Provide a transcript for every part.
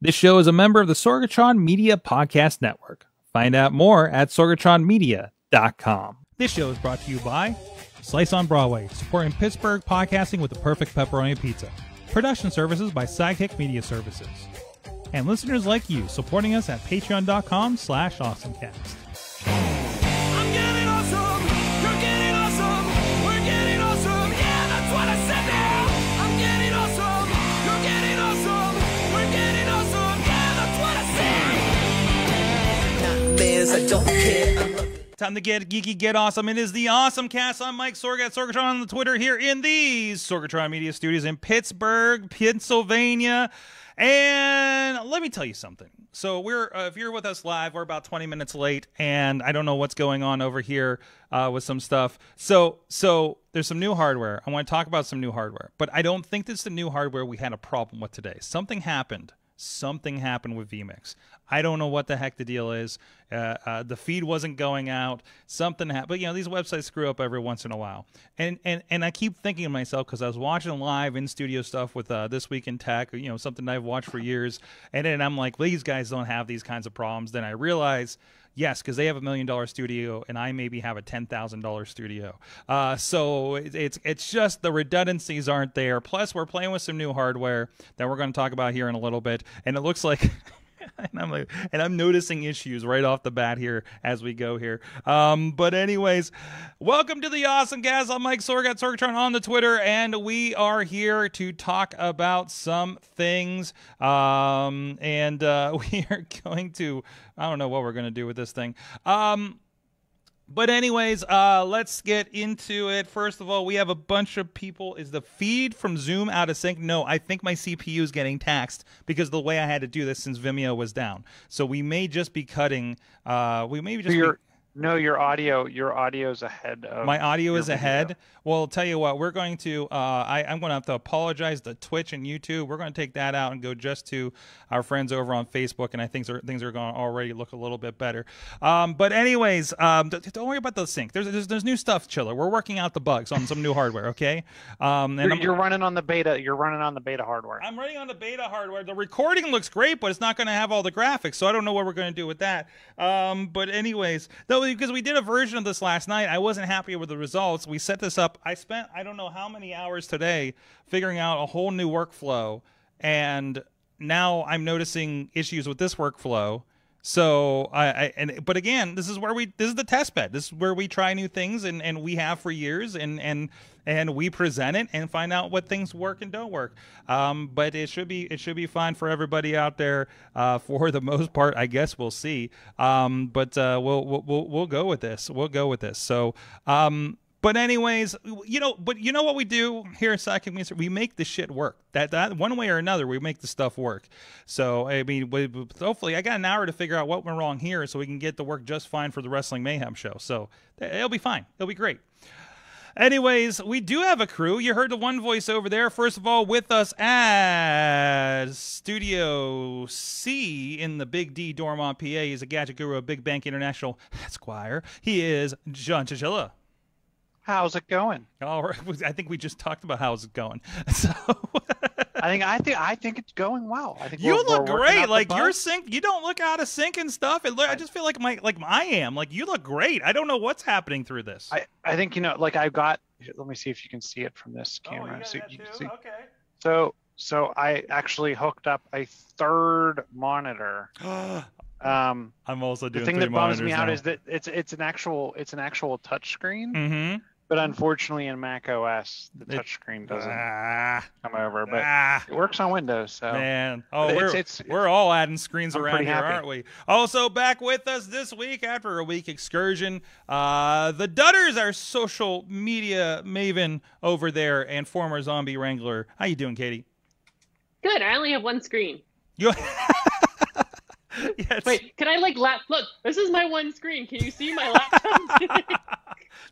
This show is a member of the Sorgatron Media Podcast Network. Find out more at sorgatronmedia.com. This show is brought to you by Slice on Broadway, supporting Pittsburgh podcasting with the perfect pepperoni pizza. Production services by Sidekick Media Services. And listeners like you, supporting us at patreon.com/awesomecast. I'm getting awesome! You're getting awesome! We're getting awesome! Yeah, that's what I said now! I'm getting awesome! You're getting awesome! We're getting awesome! I don't care. Time to get geeky, get awesome. It is the Awesome Cast. I'm Mike Sorg at Sorgatron on the Twitter here in these Sorgatron Media Studios in Pittsburgh, Pennsylvania. And let me tell you something. So if you're with us live, we're about 20 minutes late, and I don't know what's going on over here with some stuff. So there's some new hardware. I want to talk about some new hardware, but I don't think it's the new hardware we had a problem with today. Something happened something happened with vMix. I don't know what the heck the deal is. The feed wasn't going out. Something happened. But, you know, these websites screw up every once in a while. And I keep thinking to myself, because I was watching live in-studio stuff with This Week in Tech, you know, something I've watched for years. And then I'm like, well, these guys don't have these kinds of problems. Then I realize, yes, because they have $1 million studio, and I maybe have a $10,000 studio. So it's just the redundancies aren't there. Plus, we're playing with some new hardware that we're going to talk about here in a little bit. And it looks like... And I'm noticing issues right off the bat here as we go here. But anyways, welcome to the Awesome Cast. I'm Mike Sorg at Sorgatron on the Twitter, and we are here to talk about some things. We are going to, I don't know what we're going to do with this thing. But anyways, let's get into it. First of all, we have a bunch of people. Is the feed from Zoom out of sync? No, I think my CPU is getting taxed because the way I had to do this since Vimeo was down. So we may just be cutting. We may just. No, your audio's ahead. My audio is ahead. Video. Well, I'll tell you what, we're going to. I'm going to have to apologize to Twitch and YouTube. We're going to take that out and go just to our friends over on Facebook, and I think things are going to already look a little bit better. But anyways, don't worry about the sync. There's new stuff, Chiller. We're working out the bugs on some new hardware. Okay. You're running on the beta. You're running on the beta hardware. I'm running on the beta hardware. The recording looks great, but it's not going to have all the graphics, so I don't know what we're going to do with that. But anyways, though. Because we did a version of this last night. I wasn't happy with the results. We set this up. I spent I don't know how many hours today figuring out a whole new workflow, and now I'm noticing issues with this workflow. So but again, this is the test bed. This is where we try new things, and we have for years, and we present it and find out what things work and don't work. But it should be fine for everybody out there for the most part. I guess we'll see. But we'll go with this. We'll go with this. So. But anyways, you know what we do here at Sidekick Media Services? We make the shit work. That one way or another, we make the stuff work. So I mean, hopefully, I got an hour to figure out what went wrong here, so we can get the work just fine for the Wrestling Mayhem show. So it'll be fine. It'll be great. Anyways, we do have a crew. You heard the one voice over there. First of all, with us at Studio C in the Big D, Dormont, PA. He's a gadget guru of Big Bank International Esquire. He is John Chichilla. How's it going? All right. I think we just talked about how's it going. So I think it's going well. I think you look great. Like you're synced. You don't look out of sync and stuff. I just feel like I am. Like you look great. I don't know what's happening through this. I think, you know, like I've got. Let me see if you can see it from this camera. Oh, you got so that you can see. Okay. So I actually hooked up a third monitor. I'm also doing. The thing that bums me out is that it's an actual touch screen. Mm-hmm. But unfortunately, in Mac OS, the touchscreen doesn't come over. But it works on Windows. So. Man, oh, we're all adding screens around here, aren't we? Also back with us this week after a week excursion, the Dudders, our social media maven over there, and former zombie wrangler. How you doing, Katie? Good. I only have one screen. You. Yes. Wait, can I like look? This is my one screen. Can you see my laptop?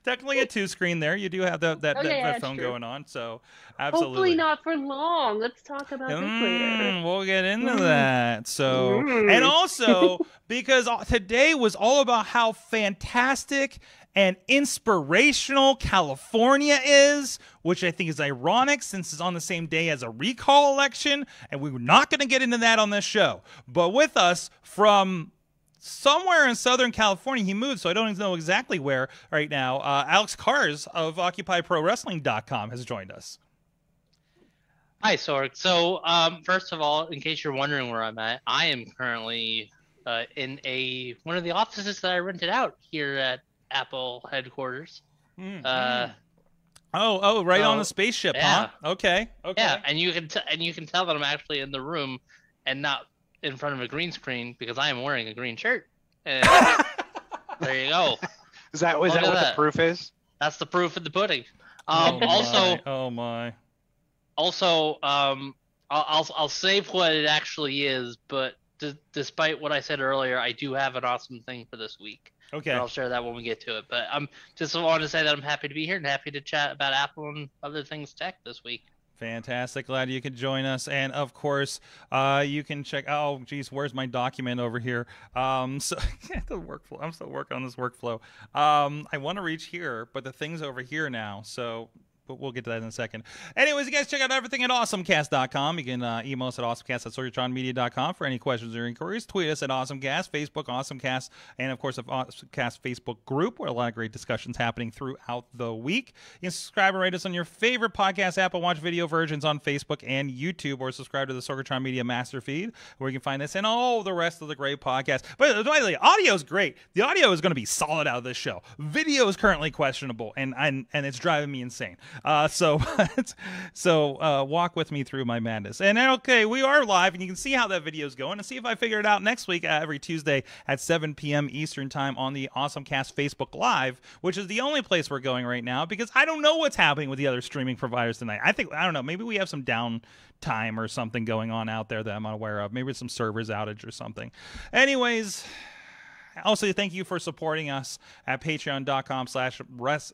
Technically a two screen there. You do have that phone going on, so absolutely. Hopefully not for long. Let's talk about this later. We'll get into that. So and also because today was all about how fantastic and inspirational California is, which I think is ironic since it's on the same day as a recall election, and we were not going to get into that on this show. But with us from somewhere in Southern California, he moved, so I don't even know exactly where right now, Alex Kahrs of OccupyProWrestling.com has joined us. Hi, Sorg. So first of all, in case you're wondering where I'm at, I am currently in one of the offices that I rented out here at Apple headquarters. Mm-hmm. Right on the spaceship, yeah. Huh? Okay. Yeah, and you can tell that I'm actually in the room and not in front of a green screen because I am wearing a green shirt. And there you go. Is that what the proof is? That's the proof of the pudding. I'll save what it actually is, but despite what I said earlier, I do have an awesome thing for this week. Okay. And I'll share that when we get to it. But I just want to say that I'm happy to be here and happy to chat about Apple and other things tech this week. Fantastic. Glad you could join us. And, of course, you can check – oh, geez, where's my document over here? The workflow. I'm still working on this workflow. I want to reach here, but the thing's over here now, so – but we'll get to that in a second. Anyways, you guys check out everything at AwesomeCast.com. You can email us at AwesomeCast@SorgatronMedia.com for any questions or inquiries. Tweet us at AwesomeCast, Facebook, AwesomeCast, and, of course, the AwesomeCast Facebook group where a lot of great discussions happening throughout the week. You can subscribe and rate us on your favorite podcast app and watch video versions on Facebook and YouTube, or subscribe to the Sorgatron Media Master Feed where you can find this and all the rest of the great podcasts. But by the way, audio is great. The audio is going to be solid out of this show. Video is currently questionable, and it's driving me insane. So walk with me through my madness. And okay, we are live, and you can see how that video is going and see if I figure it out next week, every Tuesday at 7 p.m. Eastern time on the AwesomeCast Facebook Live, which is the only place we're going right now because I don't know what's happening with the other streaming providers tonight. I don't know, maybe we have some downtime or something going on out there that I'm unaware of. Maybe it's some servers outage or something. Anyways... Also, thank you for supporting us at patreon.com/awesomecast.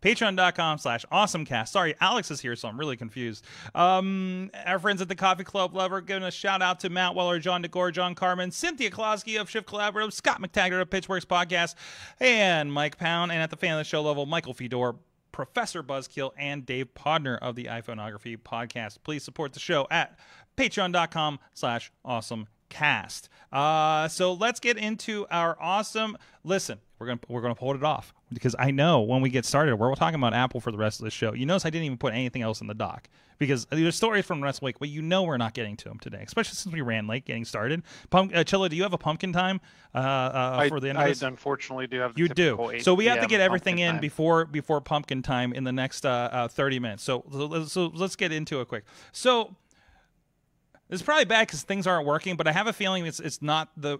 Patreon.com/awesomecast. Sorry, Alex is here, so I'm really confused. Our friends at the Coffee Club Lover, giving a shout out to Matt Weller, John DeGore, John Carmen, Cynthia Klosky of Shift Collaborative, Scott McTaggart of Pitchworks Podcast, and Mike Pound. And at the fan of the show level, Michael Fedor, Professor Buzzkill, and Dave Podner of the iPhoneography Podcast. Please support the show at patreon.com/awesomecast. So let's get into our awesome listen. We're gonna hold it off because I know when we get started, we're talking about Apple for the rest of the show. You notice I didn't even put anything else in the doc because there's stories from last week, but you know we're not getting to them today, especially since we ran late getting started. Chilla, do you have a pumpkin time for the end? I unfortunately do have. The you do. So we have to get everything in before pumpkin time in the next 30 minutes. So let's get into it quick. So. It's probably bad because things aren't working, but I have a feeling it's not the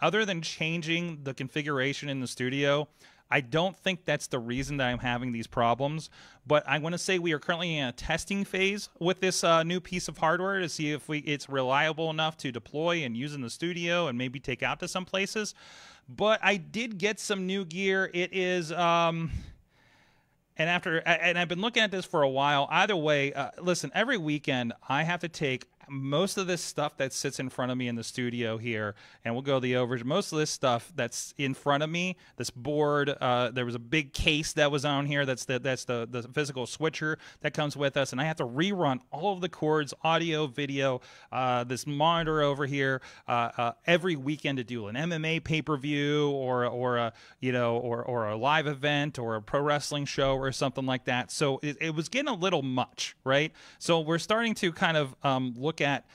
other than changing the configuration in the studio. I don't think that's the reason that I'm having these problems, but I want to say we are currently in a testing phase with this new piece of hardware to see if it's reliable enough to deploy and use in the studio and maybe take out to some places. But I did get some new gear. It is. And I've been looking at this for a while. Either way, listen, every weekend I have to take most of this stuff that sits in front of me in the studio here, and we'll go the overage. Most of this stuff that's in front of me, this board, there was a big case that was on here. That's the physical switcher that comes with us, and I have to rerun all of the cords, audio, video, this monitor over here every weekend to do an MMA pay-per-view or a live event or a pro wrestling show or something like that. So it was getting a little much, right? So we're starting to kind of look at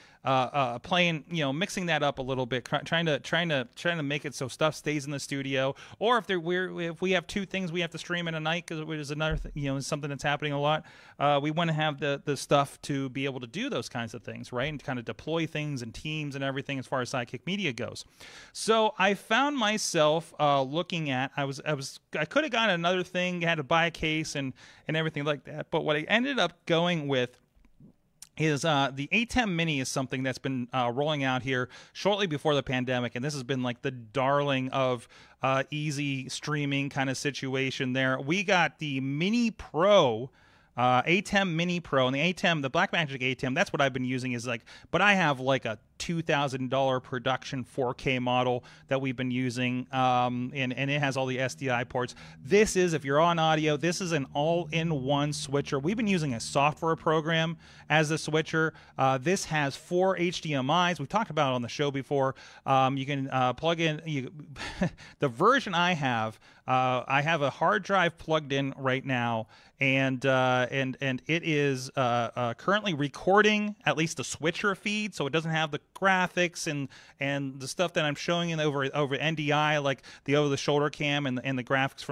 playing, you know, mixing that up a little bit, trying to make it so stuff stays in the studio. Or if we have two things we have to stream in a night because it is another thing, you know, something that's happening a lot. We want to have the stuff to be able to do those kinds of things, right? And to kind of deploy things and teams and everything as far as Sidekick Media goes. So I found myself looking at I could have gotten another thing, had to buy a case and everything like that. But what I ended up going with is the ATEM Mini is something that's been rolling out here shortly before the pandemic, and this has been like the darling of easy streaming kind of situation there. We got the Mini Pro, ATEM Mini Pro, and the Blackmagic ATEM, that's what I've been using is like, but I have like a $2,000 production 4K model that we've been using, and it has all the SDI ports. This is, if you're on audio, this is an all-in-one switcher. We've been using a software program as a switcher. This has 4 HDMIs. We've talked about it on the show before. You can plug in the version I have. I have a hard drive plugged in right now, and it is currently recording at least the switcher feed, so it doesn't have the graphics and the stuff that I'm showing in over NDI, like the over the shoulder cam and the graphics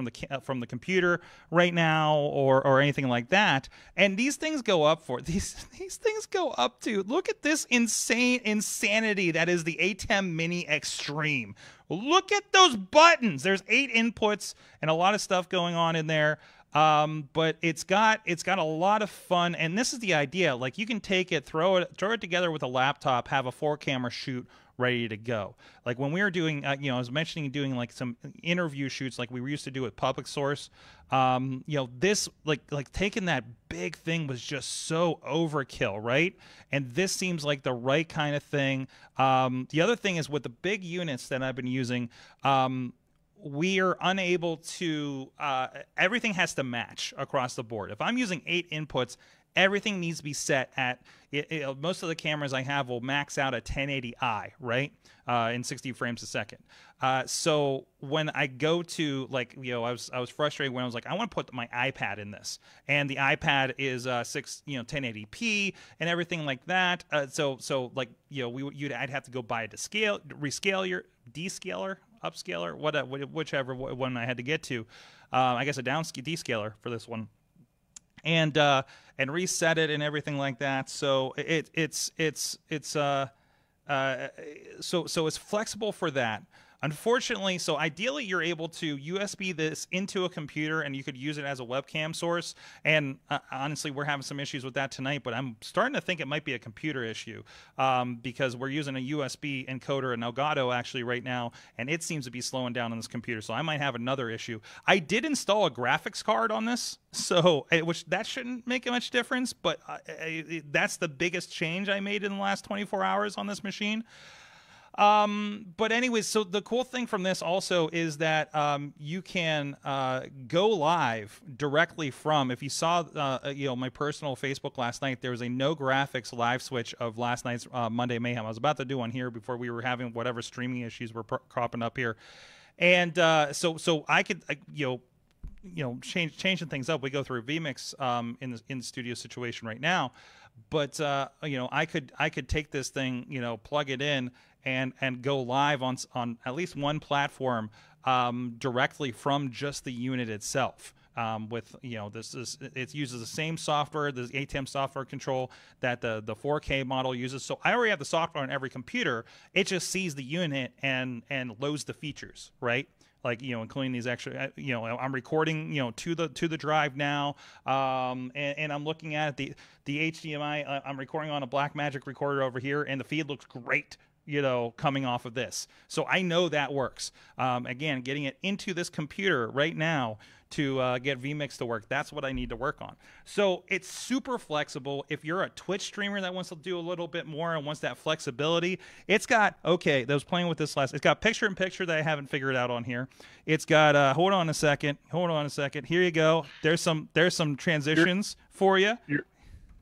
from the computer right now or anything like that. And these things go up for these things go up to, look at this insanity that is the ATEM Mini Extreme. Look at those buttons. There's 8 inputs and a lot of stuff going on in there. But it's got a lot of fun, and this is the idea. Like you can take it, throw it together with a laptop, have a 4-camera shoot ready to go. Like when we were doing, you know, I was mentioning doing like some interview shoots like we used to do at Public Source. You know, this like taking that big thing was just so overkill, right? And this seems like the right kind of thing. The other thing is with the big units that I've been using, we are unable to, everything has to match across the board. If I'm using 8 inputs, everything needs to be set at, most of the cameras I have will max out at 1080i, right? In 60 frames a second. So when I go to, like, you know, I was frustrated when I was like, I want to put my iPad in this. And the iPad is 1080p and everything like that. So like, you know, I'd have to go buy a descaler, upscaler, whichever one I had to get to. I guess a descaler for this one. And reset it and everything like that. So it's flexible for that. Unfortunately, so ideally you're able to USB this into a computer and you could use it as a webcam source. And honestly, we're having some issues with that tonight, but I'm starting to think it might be a computer issue because we're using a USB encoder in Elgato actually right now, and it seems to be slowing down on this computer. So I might have another issue. I did install a graphics card on this, so which that shouldn't make much difference, but that's the biggest change I made in the last 24 hours on this machine. But anyways, so the cool thing from this also is that you can go live directly from, if you saw you know, my personal Facebook last night, there was a no graphics live switch of last night's Monday Mayhem. I was about to do one here before we were having whatever streaming issues were cropping up here, and so I could you know changing things up. We go through vMix in the studio situation right now, but you know, I could take this thing, you know, plug it in and go live on at least one platform directly from just the unit itself. With, you know, it uses the same software, the ATEM software control that the 4K model uses. So I already have the software on every computer. It just sees the unit and loads the features, right? Like, you know, including these extra, you know, I'm recording, you know, to the drive now, and I'm looking at the HDMI. I'm recording on a Blackmagic recorder over here, and the feed looks great, you know, coming off of this. So I know that works. Again, getting it into this computer right now to get vMix to work, that's what I need to work on. So it's super flexible. If you're a Twitch streamer that wants to do a little bit more and wants that flexibility, it's got, okay, that was playing with this last, it's got picture-in-picture that I haven't figured out on here. It's got, hold on a second, here you go. There's some transitions for you.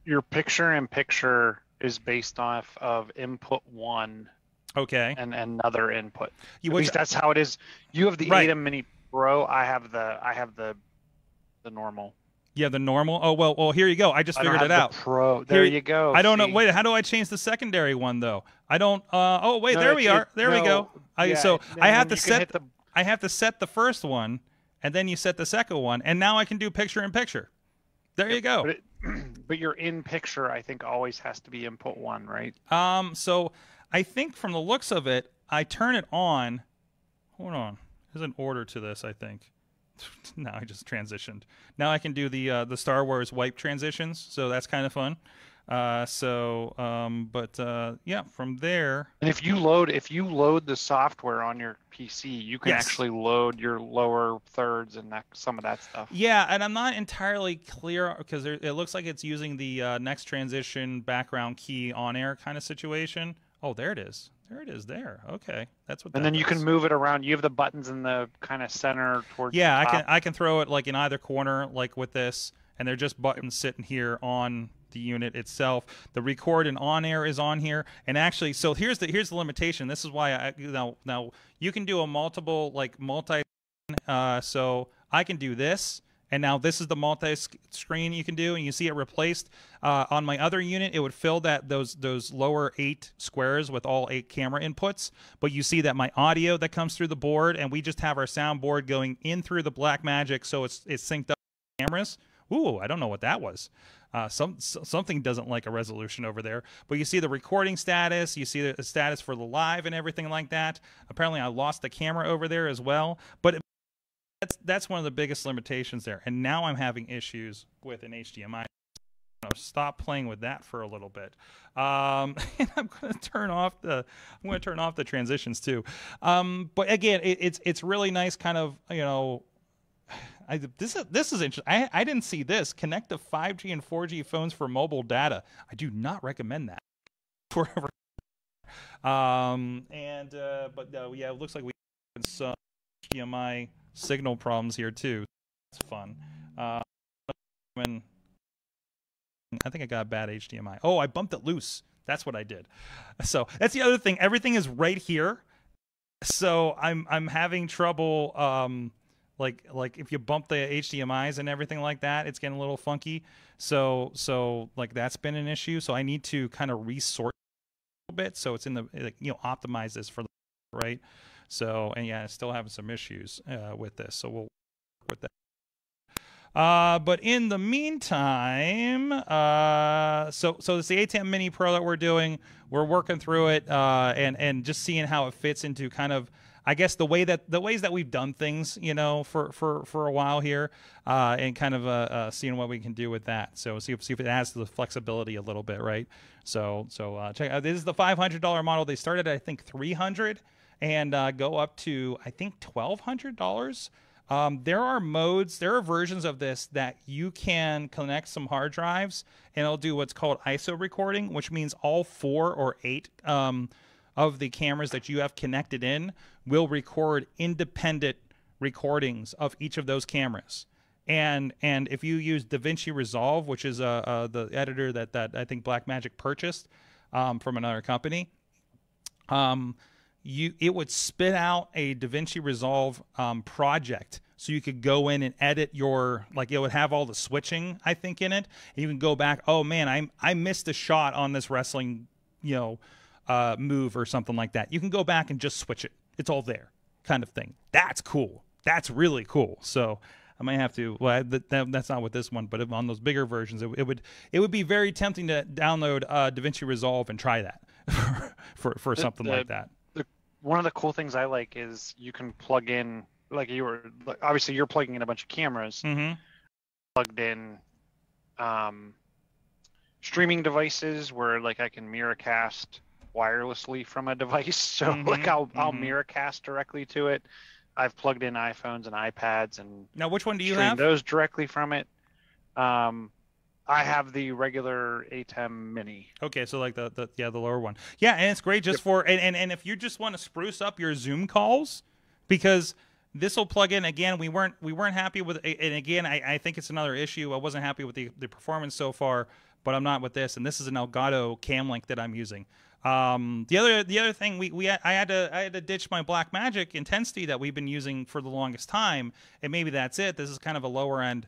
Your picture-in-picture is based off of input 1, okay, and another input. At least that's how it is. You have the right. ATEM Mini Pro. I have the normal. Yeah, the normal. Oh well. Here you go. I just figured it out. Pro. There you go. I don't know. Wait, how do I change the secondary one though? I don't. Oh wait, there we are. There we go. So I have to set. I have to set the first one, and then you set the second one, and now I can do picture in picture. There you go. But your in picture, I think, always has to be input 1, right? So I think from the looks of it, I turn it on. Hold on. There's an order to this, I think. Now I just transitioned. Now I can do the Star Wars wipe transitions, so that's kind of fun. Yeah, from there. And if you load the software on your PC, you can actually load your lower thirds and that, some of that stuff. Yeah, and I'm not entirely clear because it looks like it's using the next transition background key on air kind of situation. Oh, there it is. There it is. There. Okay, that's what. And then you can move it around. You have the buttons in the kind of center towards. Yeah, the top. I can throw it like in either corner, like with this, and they're just buttons sitting here on the unit itself. The record and on air is on here, and actually, so here's the limitation. This is why now you can do a multiple, like multi. So I can do this, and now this is the multi screen you can do, and you see it replaced on my other unit. It would fill that those lower 8 squares with all 8 camera inputs, but you see that my audio that comes through the board, and we just have our soundboard going in through the Blackmagic, so it's synced up with cameras. Ooh, I don't know what that was. Something doesn't like a resolution over there. But you see the recording status. You see the status for the live and everything like that. Apparently, I lost the camera over there as well. But that's one of the biggest limitations there. And now I'm having issues with an HDMI. I going to stop playing with that for a little bit. And I'm going to turn off the transitions too. But again, it's really nice, kind of, you know. This is interesting. I didn't see this. Connect to 5G and 4G phones for mobile data. I do not recommend that. Yeah, it looks like we have some HDMI signal problems here too. That's fun. I think I got a bad HDMI. Oh, I bumped it loose. That's what I did. So that's the other thing. Everything is right here. So I'm having trouble. Like if you bump the HDMIs and everything like that, it's getting a little funky. So like that's been an issue. So I need to kind of resort a little bit. So it's in the, like, you know, optimize this for the right. So, and yeah, still having some issues with this. So we'll work with that. But in the meantime, so it's the ATEM Mini Pro that we're doing. We're working through it and just seeing how it fits into kind of, I guess, the ways that we've done things, you know, for a while here, and kind of seeing what we can do with that. So see if it adds to the flexibility a little bit, right? So check out, this is the $500 model. They started at, I think, $300 and go up to, I think, $1,200. There are versions of this that you can connect some hard drives and it'll do what's called ISO recording, which means all 4 or 8 of the cameras that you have connected in will record independent recordings of each of those cameras. And if you use DaVinci Resolve, which is the editor that I think Blackmagic purchased from another company, it would spit out a DaVinci Resolve project. So you could go in and edit your, like, it would have all the switching, I think, in it. And you can go back, oh man, I missed a shot on this wrestling, you know, move or something like that. You can go back and just switch it. It's all there, kind of thing. That's cool. That's really cool. So I might have to. Well, that's not with this one, but on those bigger versions, it would be very tempting to download DaVinci Resolve and try that for something like that. One of the cool things I like is you can plug in, like, you were obviously you're plugging in a bunch of cameras, mm-hmm. plugged in. Streaming devices where, like, I can mirror cast wirelessly from a device, so mm-hmm. like I'll mirror cast directly to it. I've plugged in iPhones and iPads, and now which one do you have? Those directly from it. I have the regular ATEM Mini. Okay, so like the lower one. Yeah, and it's great just for and if you just want to spruce up your Zoom calls, because this will plug in again. We weren't happy with, and again I think it's another issue. I wasn't happy with the performance so far, but I'm not with this. And this is an Elgato Cam Link that I'm using. The other thing I had to ditch my Blackmagic Intensity that we've been using for the longest time, and maybe that's it. This is kind of a lower end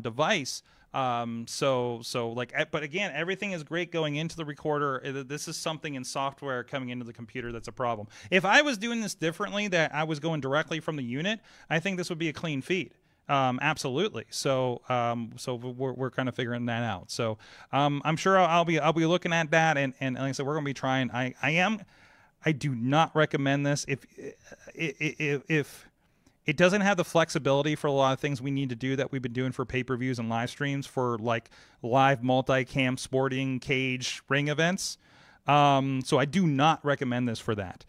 device. So like, but again, everything is great going into the recorder. This is something in software coming into the computer that's a problem. If I was doing this differently, that I was going directly from the unit, I think this would be a clean feed. Absolutely. So we're kind of figuring that out. So, I'm sure I'll be looking at that. And like I said, we're going to be trying, I do not recommend this. If it doesn't have the flexibility for a lot of things we need to do that we've been doing for pay-per-views and live streams for, like, live multi-cam sporting cage ring events. So I do not recommend this for that.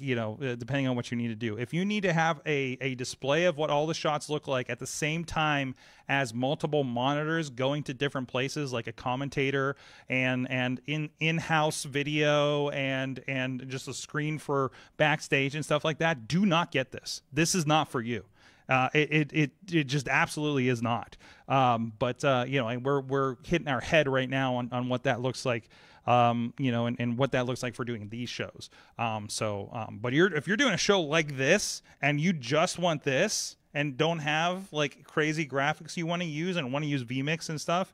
You know, depending on what you need to do. If you need to have a display of what all the shots look like at the same time as multiple monitors going to different places, like a commentator and in-house video and just a screen for backstage and stuff like that, do not get this. This is not for you. It just absolutely is not. You know, we're hitting our head right now on what that looks like. You know, and what that looks like for doing these shows. But if you're doing a show like this and you just want this and don't have, like, crazy graphics you want to use and want to use vMix and stuff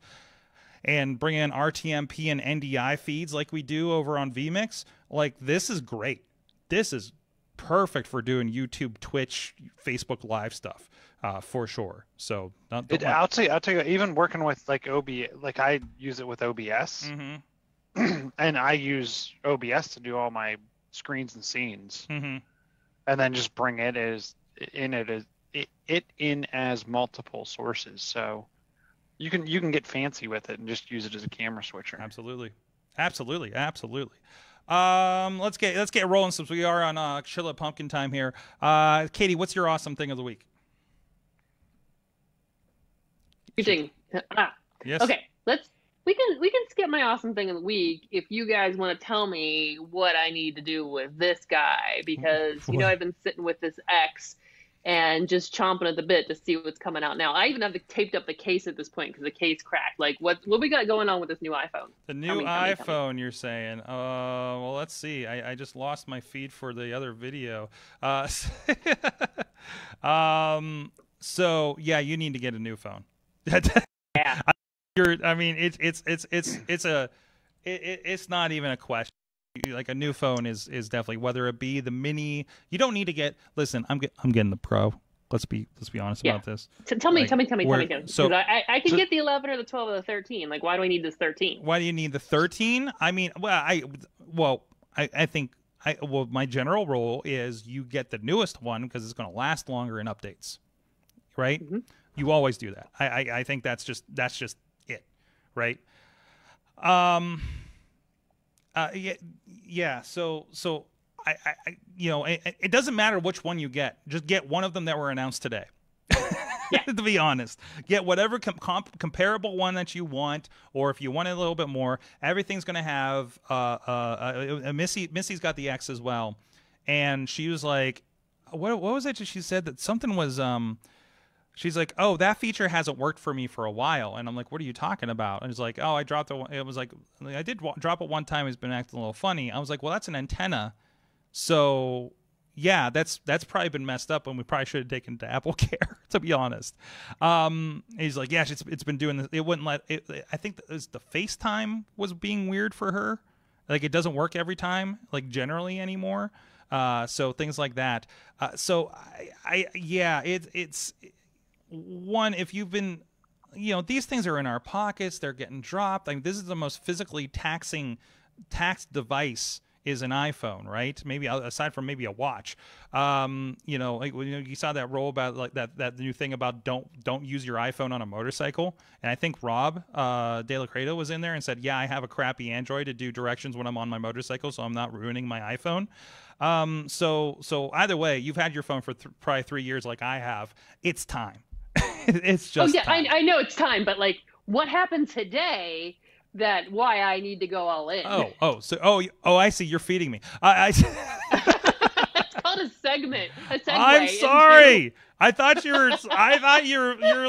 and bring in RTMP and NDI feeds like we do over on vMix, like, this is great. This is perfect for doing YouTube, Twitch, Facebook Live stuff for sure. So I'll tell you, even working with, like, OBS, like, I use it with OBS. Mm-hmm. And I use OBS to do all my screens and scenes, mm-hmm. and then just bring it in as multiple sources. So You can get fancy with it and just use it as a camera switcher. Absolutely, absolutely, absolutely. Let's get rolling since we are on Chilla Pumpkin time here. Katie, what's your awesome thing of the week? Yes. Okay, we can skip my awesome thing of the week if you guys want to tell me what I need to do with this guy, because you know I've been sitting with this X and just chomping at the bit to see what's coming out now. I even have taped up the case at this point because the case cracked. Like, what we got going on with this new iPhone? The new iPhone, you're saying? Well, let's see. I just lost my feed for the other video. So yeah, you need to get a new phone. Yeah. It's not even a question. Like, a new phone is definitely, whether it be the mini, you don't need to get, listen, I'm getting the Pro. Let's be honest about this. So tell me. So I can get the 11 or the 12 or the 13. Like, why do I need this 13? Why do you need the 13? I mean, well, my general rule is you get the newest one because it's going to last longer in updates, right? Mm-hmm. You always do that. I think that's just it, right? So you know, it doesn't matter which one you get. Just get one of them that were announced today. To be honest, get whatever comparable one that you want, or if you want it a little bit more, everything's going to have. Missy's got the X as well, and she was like, "What was it?" She said that something was. She's like, oh, that feature hasn't worked for me for a while. And I'm like, what are you talking about? And it's like, oh, I dropped it. It was like, I did drop it one time. It's been acting a little funny. I was like, well, that's an antenna. So, yeah, that's probably been messed up, and we probably should have taken it to AppleCare, to be honest. He's like, yeah, it's been doing this. It wouldn't let it. I think the FaceTime was being weird for her. Like, it doesn't work every time, like, generally anymore. So things like that. One, if you've been, you know, these things are in our pockets, they're getting dropped. I mean, this is the most physically taxed device is an iPhone, right? Maybe aside from maybe a watch. You know, like, you saw that roll about like that new thing about don't use your iPhone on a motorcycle. And I think Rob De La Credo was in there and said, yeah, I have a crappy Android to do directions when I'm on my motorcycle, so I'm not ruining my iPhone. So either way, you've had your phone for probably 3 years, like I have. It's time. It's just I know it's time, but like, what happened today that why I need to go all in? Oh, I see. You're feeding me. It's called a segment. A segue. I'm sorry. I thought you were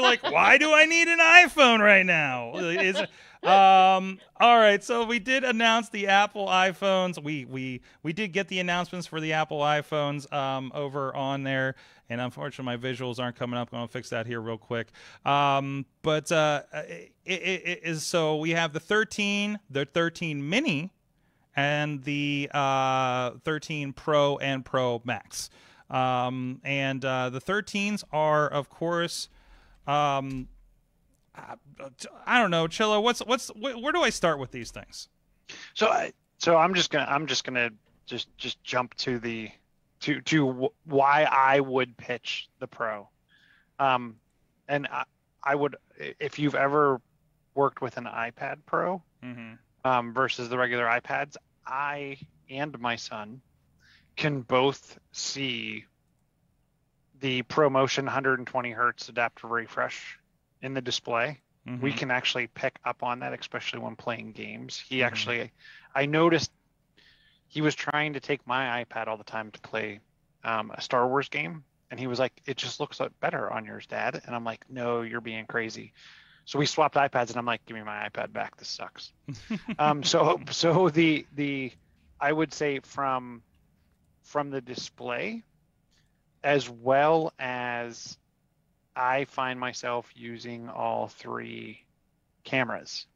like, why do I need an iPhone right now? All right, so we did announce the Apple iPhones. We did get the announcements for the Apple iPhones over on there, and unfortunately my visuals aren't coming up. I'm gonna fix that here real quick. So we have the 13, the 13 Mini, and the 13 Pro and Pro Max. The 13s are, of course. I don't know, Chilla. Where do I start with these things? So I'm just gonna jump to the why I would pitch the Pro, and I would, if you've ever worked with an iPad Pro, mm-hmm. Versus the regular iPads, I and my son can both see the ProMotion 120 hertz adaptive refresh in the display. Mm-hmm. We can actually pick up on that, especially when playing games. He mm-hmm. actually, I noticed he was trying to take my iPad all the time to play a Star Wars game, and he was like, it just looks better on yours, Dad. And I'm like, no, you're being crazy. So we swapped iPads, and I'm like, give me my iPad back, this sucks. So I would say from the display, as well as I find myself using all three cameras.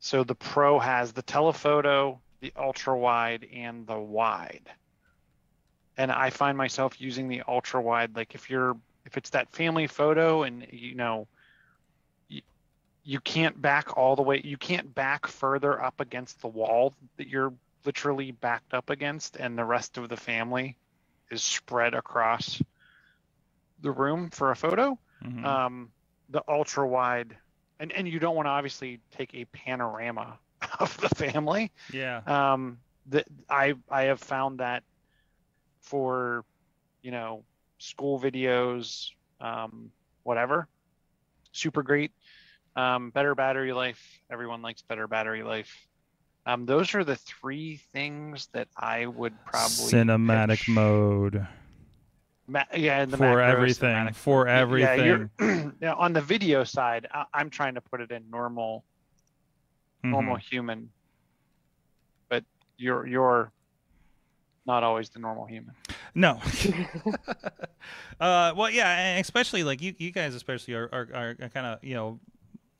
So the Pro has the telephoto, the ultra wide, and the wide. And I find myself using the ultra wide. Like, if it's that family photo, and you know, you can't back all the way, you can't back further up against the wall that you're literally backed up against, and the rest of the family is spread across the room for a photo. Mm-hmm. The ultra wide and you don't want to obviously take a panorama of the family. Yeah. I have found that for, you know, school videos, whatever, super great. Better battery life. Everyone likes better battery life. Those are the three things that I would probably cinematic pitch. Mode. Yeah, the for macros, everything. Cinematic. For everything. Yeah, now, on the video side, I'm trying to put it in normal human, but you're not always the normal human. No. Well, yeah, especially like you guys, especially are kind of, you know,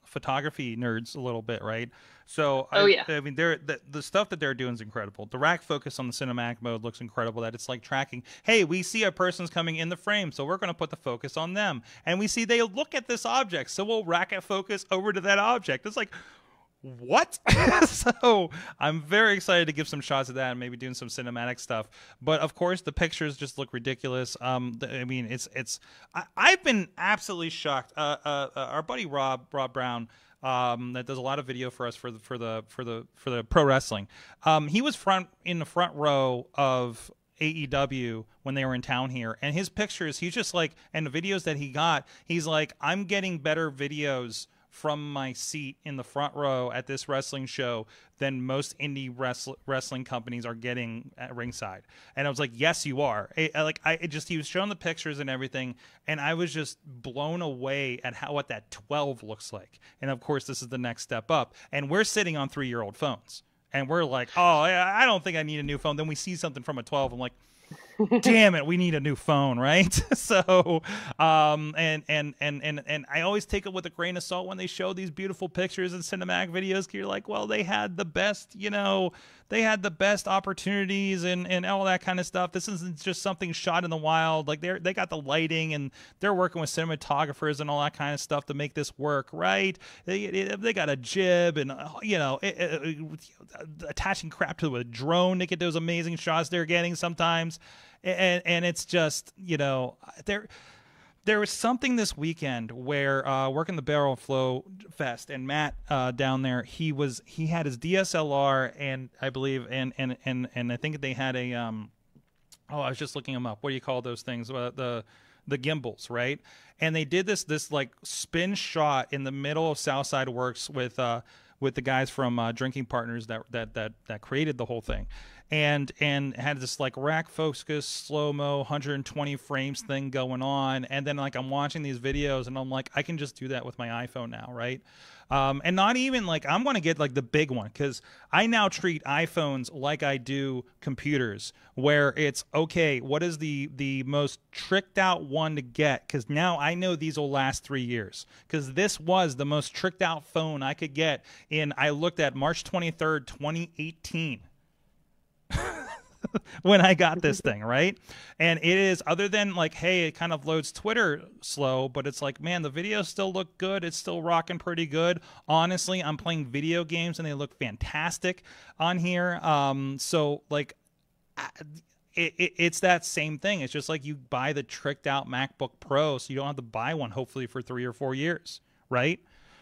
photography nerds a little bit, right? So I mean, the stuff that they're doing is incredible. The rack focus on the cinematic mode looks incredible. That it's like tracking, hey, we see a person's coming in the frame, so we're going to put the focus on them, and we see they look at this object, so we'll racket focus over to that object. It's like, what? So I'm very excited to give some shots of that and maybe doing some cinematic stuff. But of course, the pictures just look ridiculous. I mean, I've been absolutely shocked. Our buddy Rob Brown, that does a lot of video for us for the pro wrestling. He was in the front row of AEW when they were in town here, and his pictures, he's just like, and the videos that he got, he's like, I'm getting better videos from my seat in the front row at this wrestling show than most indie wrestling companies are getting at ringside. And I was like, yes, you are. He was showing the pictures and everything, and I was just blown away at what that 12 looks like. And of course, this is the next step up. And we're sitting on 3-year-old phones, and we're like, oh, I don't think I need a new phone. Then we see something from a 12. I'm like, damn it, we need a new phone, right? So and I always take it with a grain of salt when they show these beautiful pictures and cinematic videos. You're like, well, they had the best, you know, they had the best opportunities and all that kind of stuff. This isn't just something shot in the wild. Like they got the lighting, and they're working with cinematographers and all that kind of stuff to make this work, right? They got a jib, and you know, attaching crap to a drone to get those amazing shots they're getting sometimes. And it's just, you know, there was something this weekend where working the Barrel Flow Fest, and Matt down there, he had his DSLR, and I believe and I think they had a I was just looking them up. What do you call those things? The gimbals, right? And they did this like spin shot in the middle of Southside Works with the guys from Drinking Partners that created the whole thing. And had this like rack focus slow-mo 120 frames thing going on, and then like I'm watching these videos and I'm like, I can just do that with my iPhone now, right? And not even like I'm gonna get like the big one, because I now treat iPhones like I do computers, where it's okay, what is the most tricked out one to get, because now I know these will last 3 years, because this was the most tricked out phone I could get. And I looked at March 23rd 2018 when I got this thing, right? And it is, other than like, hey, it kind of loads Twitter slow, but it's like, man, the videos still look good. It's still rocking pretty good. Honestly, I'm playing video games and they look fantastic on here. So like it's that same thing. It's just like you buy the tricked out MacBook Pro, so you don't have to buy one hopefully for 3 or 4 years, right?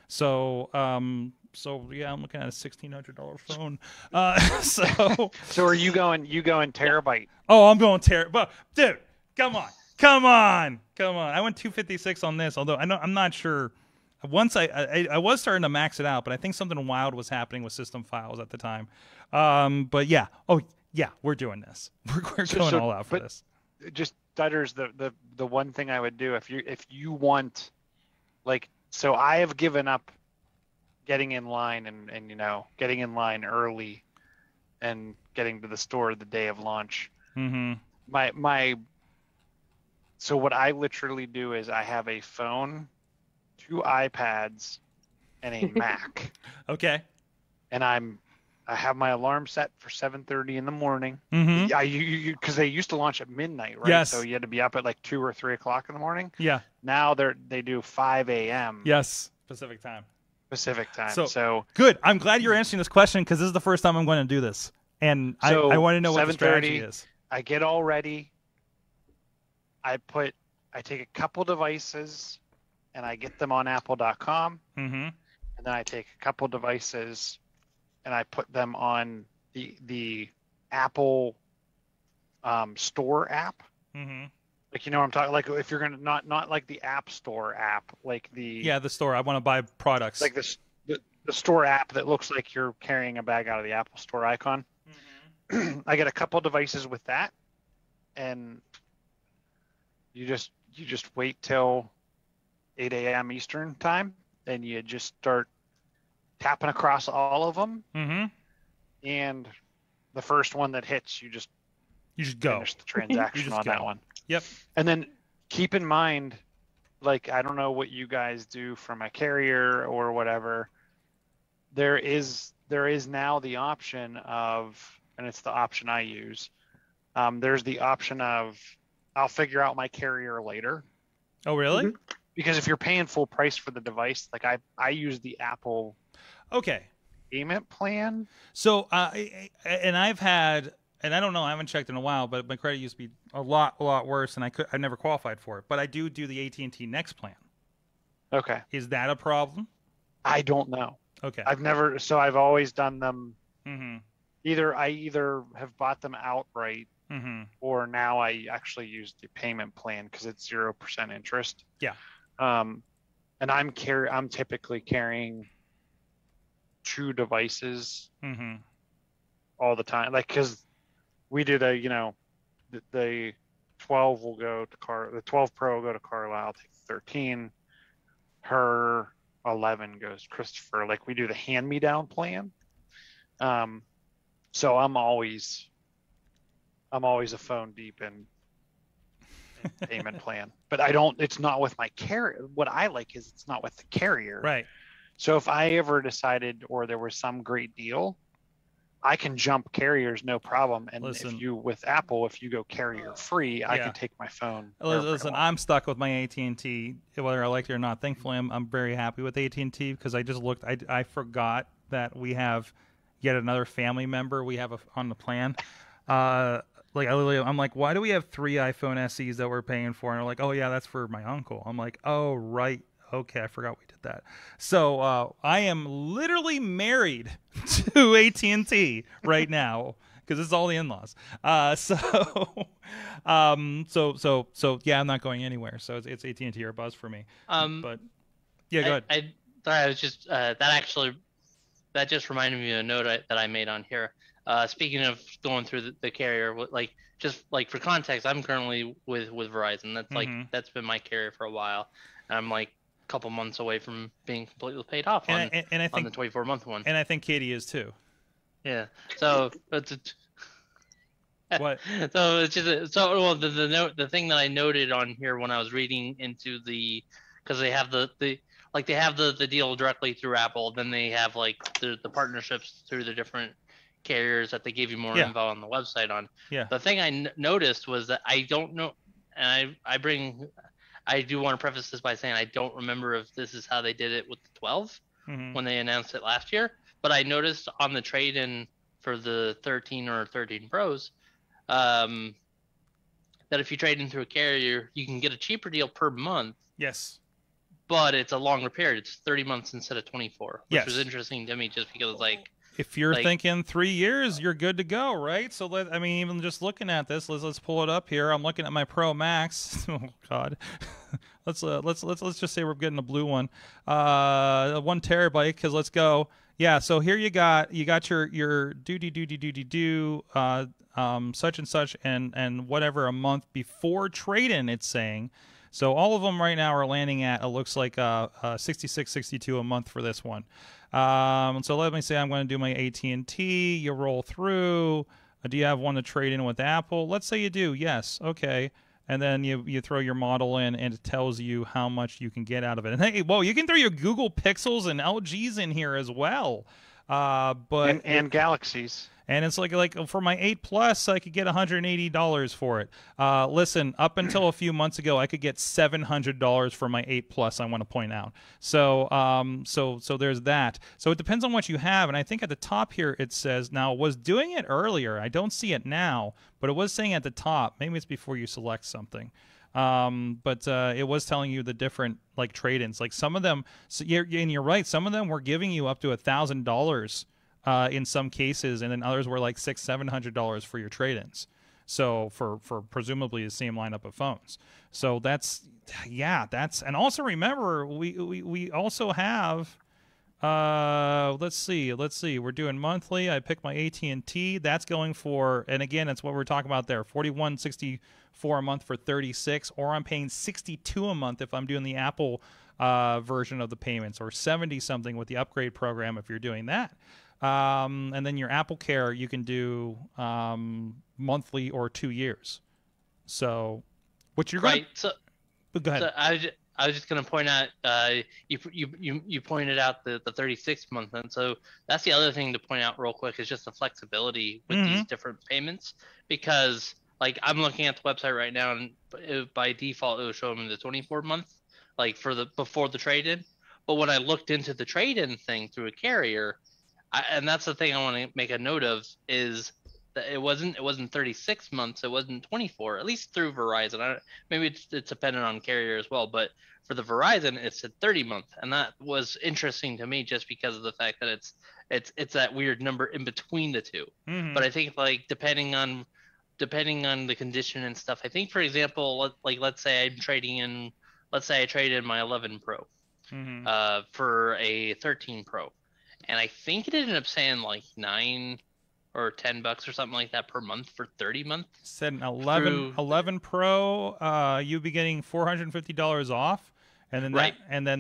So so yeah, I'm looking at a $1,600 phone. So are you going terabyte? Oh, I'm going terabyte, dude. Come on. I went 256 on this, although I'm not sure. Once I was starting to max it out, but I think something wild was happening with system files at the time. But yeah, oh yeah, we're doing this. We're going all out for this. Just Dutter's the one thing I would do if you want, like, so I have given up getting in line and you know, getting in line early and getting to the store the day of launch. Mm-hmm. So what I literally do is I have a phone, 2 iPads, and a Mac. Okay. And I have my alarm set for 7:30 in the morning. Mm-hmm. Because they used to launch at midnight, right? Yes. So you had to be up at like 2 or 3 o'clock in the morning. Yeah. Now they do 5 a.m. Yes, Pacific time. Pacific time. So good. I'm glad you're answering this question, because this is the first time I'm going to do this, and so I want to know what the strategy is. I get all ready. I take a couple devices, and I get them on Apple.com. Mm-hmm. and then I take a couple devices and I put them on the Apple Store app. Mm-hmm. Like, you know what I'm talking, like if you're gonna not like the App Store app, like the the store. I want to buy products like this, the store app that looks like you're carrying a bag out of the Apple Store icon. Mm-hmm. I get a couple devices with that, and you just wait till 8 a.m. Eastern time, and you just start tapping across all of them. Mm-hmm. And the first one that hits, you just go finish the transaction on that one. Yep. And then keep in mind, like, I don't know what you guys do for my carrier or whatever. There is now the option of, and it's the option I use. There's the option of, I'll figure out my carrier later. Oh, really? Mm-hmm. Because if you're paying full price for the device, like I use the Apple payment plan. So, and I've had, and I don't know, I haven't checked in a while, but my credit used to be a lot worse, and I never qualified for it. But I do the AT&T Next plan. Okay. Is that a problem? I don't know. Okay. I've always done them. Mm-hmm. I either have bought them outright, mm-hmm, or now I actually use the payment plan because it's 0% interest. Yeah. And I'm typically carrying two devices, mm-hmm, all the time. Like, because we did the 12 will go to the 12 Pro will go to Carla. I'll take the 13. Her 11 goes Christopher. Like, we do the hand-me-down plan. So I'm always a phone deep in payment plan, but I don't. It's not with my carrier. What I like is it's not with the carrier. Right. So if I ever decided, or there was some great deal, I can jump carriers, no problem. And listen, with Apple, if you go carrier free, I can take my phone. Listen, I'm stuck with my AT&T, whether I like it or not. Thankfully, I'm very happy with AT&T because I just looked. I forgot that we have yet another family member we have on the plan. I'm like, why do we have three iPhone SEs that we're paying for? And they're like, oh yeah, that's for my uncle. I'm like, oh right. Okay, I forgot we did that. So I am literally married to AT&T right now because it's all the in-laws. So I'm not going anywhere. So it's AT&T or Buzz for me. But yeah, go ahead. I thought I was just that just reminded me of a note that I made on here. Speaking of going through the carrier, just for context, I'm currently with Verizon. That's mm-hmm. That's been my carrier for a while. And I'm a couple months away from being completely paid off on the 24-month one. And I think Katie is too. Yeah. So what? So it's just the thing that I noted on here when I was reading into because they have the deal directly through Apple, then they have the partnerships through the different carriers that they give you more info on the website on. Yeah. The thing I noticed was that I don't know, and I do want to preface this by saying I don't remember if this is how they did it with the 12 mm-hmm. when they announced it last year, but I noticed on the trade-in for the 13 or 13 Pros that if you trade in through a carrier, you can get a cheaper deal per month. Yes. But it's a longer period. It's 30 months instead of 24, which was interesting to me just because if you're thinking 3 years, you're good to go, right? So even just looking at this, let's pull it up here. I'm looking at my Pro Max. Oh God, let's just say we're getting a blue one, 1 terabyte. Cause let's go. Yeah. So here you got your such and such and whatever a month before trade-in. It's saying. So all of them right now are landing at, it looks like $66.62 a month for this one. So let me say I'm going to do my AT&T. You roll through. Do you have one to trade in with Apple? Let's say you do. Yes. Okay. And then you throw your model in, and it tells you how much you can get out of it. And hey, whoa, you can throw your Google Pixels and LGs in here as well. And Galaxies. And it's like for my 8 Plus, I could get $180 for it. Listen, up until a few months ago, I could get $700 for my 8 Plus, I want to point out. So there's that. So it depends on what you have. And I think at the top here it says, now, I was doing it earlier. I don't see it now, but it was saying at the top, maybe it's before you select something. But it was telling you the different like trade-ins. Like some of them, so you're right, some of them were giving you up to $1,000 in some cases, and then others were like $600-$700 for your trade-ins. So for presumably the same lineup of phones. So that's, yeah, that's, and also remember we also have, let's see, we're doing monthly. I picked my AT&T. That's going for, and again, that's what we're talking about there, $41.64 a month for 36, or I'm paying $62 a month if I'm doing the Apple version of the payments, or $70-something with the upgrade program if you're doing that. And then your Apple Care, you can do monthly or 2 years. So, what you're right? Go ahead. So I was just going to point out you pointed out the 36 month, and so that's the other thing to point out real quick is just the flexibility with these different payments, because like I'm looking at the website right now, and by default it was showing me the 24 month, like for the before the trade in, but when I looked into the trade in thing through a carrier. And that's the thing I want to make a note of is that it wasn't 36 months, it wasn't 24, at least through Verizon. Maybe it's dependent on carrier as well, but for the Verizon, it said 30 month, and that was interesting to me just because of the fact that it's that weird number in between the two. Mm-hmm. But I think like depending on the condition and stuff, I think for example, like let's say I trade in my 11 Pro mm-hmm. For a 13 Pro. And I think it ended up saying like $9 or $10 or something like that per month for 30 months. Said an 11 Pro, you'd be getting $450 off, and then right.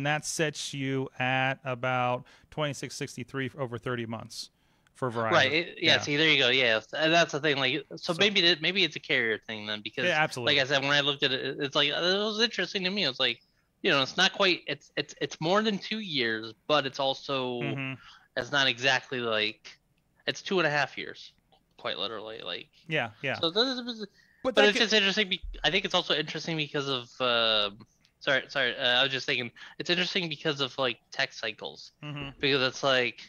that sets you at about $26.63 over 30 months for Verizon. Right. Yeah. See, there you go. Yeah, that's the thing. Like, so maybe it's a carrier thing then, because yeah, absolutely. Like I said, when I looked at it, it's like it was interesting to me. It's like. You know, it's not quite. It's more than 2 years, but it's also it's not exactly like it's 2.5 years, quite literally. Like yeah. So this is, but it's just interesting. I think it's also interesting because of I was just thinking it's interesting because of like tech cycles, because it's like